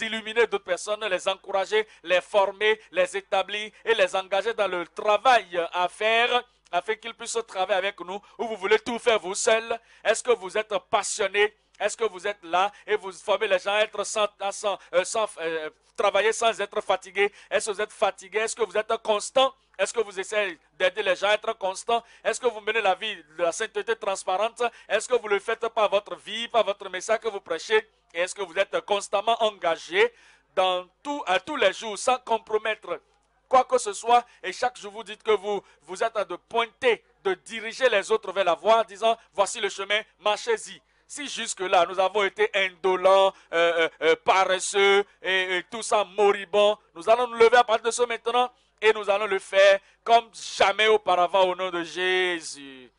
illuminez d'autres personnes, les encouragez, les formez, les établissez et les engagez dans le travail à faire? Afin qu'ils puissent travailler avec nous, ou vous voulez tout faire vous seul? Est-ce que vous êtes passionné? Est-ce que vous êtes là et vous formez les gens à être sans travailler sans être fatigué? Est-ce que vous êtes fatigué? Est-ce que vous êtes constant? Est-ce que vous essayez d'aider les gens à être constants? Est-ce que vous menez la vie de la sainteté transparente? Est-ce que vous le faites par votre vie, par votre message que vous prêchez? Et est-ce que vous êtes constamment engagé dans à tous les jours, sans compromettre quoi que ce soit, et chaque jour vous dites que vous êtes à de pointer, de diriger les autres vers la voie, disant voici le chemin, marchez-y. Si jusque-là nous avons été indolents, paresseux et tout ça moribond, nous allons nous lever à partir de ce maintenant et nous allons le faire comme jamais auparavant au nom de Jésus.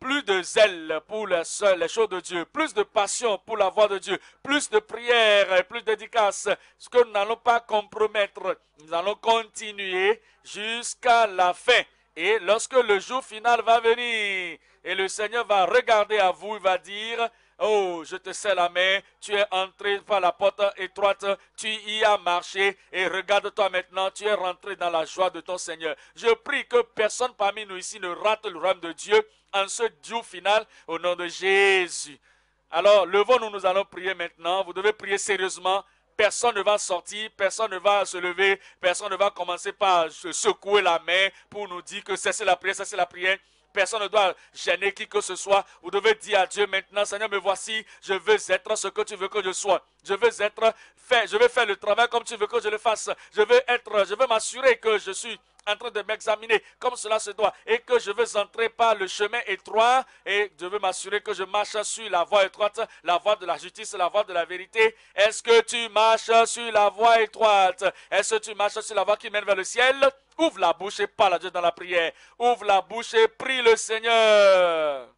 Plus de zèle pour les choses de Dieu, plus de passion pour la voix de Dieu, plus de prière, plus de dédicace. Ce que nous n'allons pas compromettre, nous allons continuer jusqu'à la fin. Et lorsque le jour final va venir, et le Seigneur va regarder à vous, il va dire, « Oh, je te serre la main, tu es entré par la porte étroite, tu y as marché, et regarde-toi maintenant, tu es rentré dans la joie de ton Seigneur. » Je prie que personne parmi nous ici ne rate le royaume de Dieu en ce jour final, au nom de Jésus. Alors, levons-nous, nous allons prier maintenant. Vous devez prier sérieusement. Personne ne va sortir, personne ne va se lever, personne ne va commencer par secouer la main pour nous dire que cessez la prière, cessez la prière. Personne ne doit gêner qui que ce soit. Vous devez dire à Dieu maintenant, Seigneur, me voici, je veux être ce que tu veux que je sois. Je veux être fait, je veux faire le travail comme tu veux que je le fasse. Je veux m'assurer que je suis en train de m'examiner comme cela se doit et que je veux entrer par le chemin étroit et je veux m'assurer que je marche sur la voie étroite, la voie de la justice, la voie de la vérité. Est-ce que tu marches sur la voie étroite? Est-ce que tu marches sur la voie qui mène vers le ciel? Ouvre la bouche et parle à Dieu dans la prière. Ouvre la bouche et prie le Seigneur.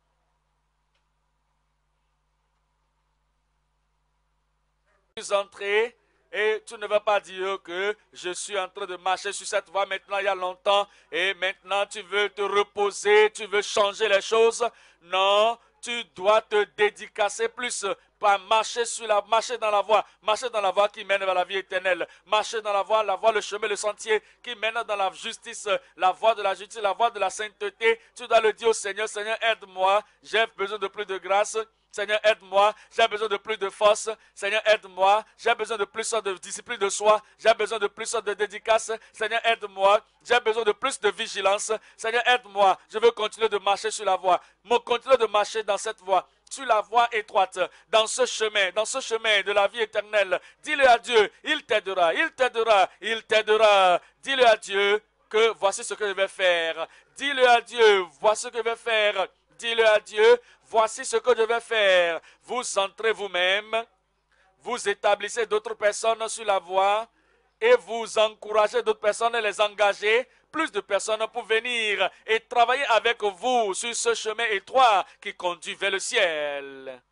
Tu es entré et tu ne vas pas dire que je suis en train de marcher sur cette voie maintenant il y a longtemps et maintenant tu veux te reposer, tu veux changer les choses. Non, tu dois te dédicacer plus. Pas marcher sur marcher dans la voie, marcher dans la voie qui mène vers la vie éternelle, marcher dans la voie, le chemin, le sentier qui mène dans la justice, la voie de la justice, la voie de la sainteté. Tu dois le dire au Seigneur, Seigneur, aide-moi, j'ai besoin de plus de grâce. Seigneur, aide-moi, j'ai besoin de plus de force. Seigneur, aide-moi, j'ai besoin de plus de discipline de soi. J'ai besoin de plus de dédicace. Seigneur, aide-moi, j'ai besoin de plus de vigilance. Seigneur, aide-moi, je veux continuer de marcher sur la voie. Je continue de marcher dans cette voie, sur la voie étroite, dans ce chemin de la vie éternelle. Dis-le à Dieu, il t'aidera, il t'aidera, il t'aidera. Dis-le à Dieu que voici ce que je vais faire. Dis-le à Dieu, voici ce que je vais faire. Dis-le à Dieu, voici ce que je vais faire. Vous entrez vous-même, vous établissez d'autres personnes sur la voie et vous encouragez d'autres personnes et les engagez. Plus de personnes pour venir et travailler avec vous sur ce chemin étroit qui conduit vers le ciel.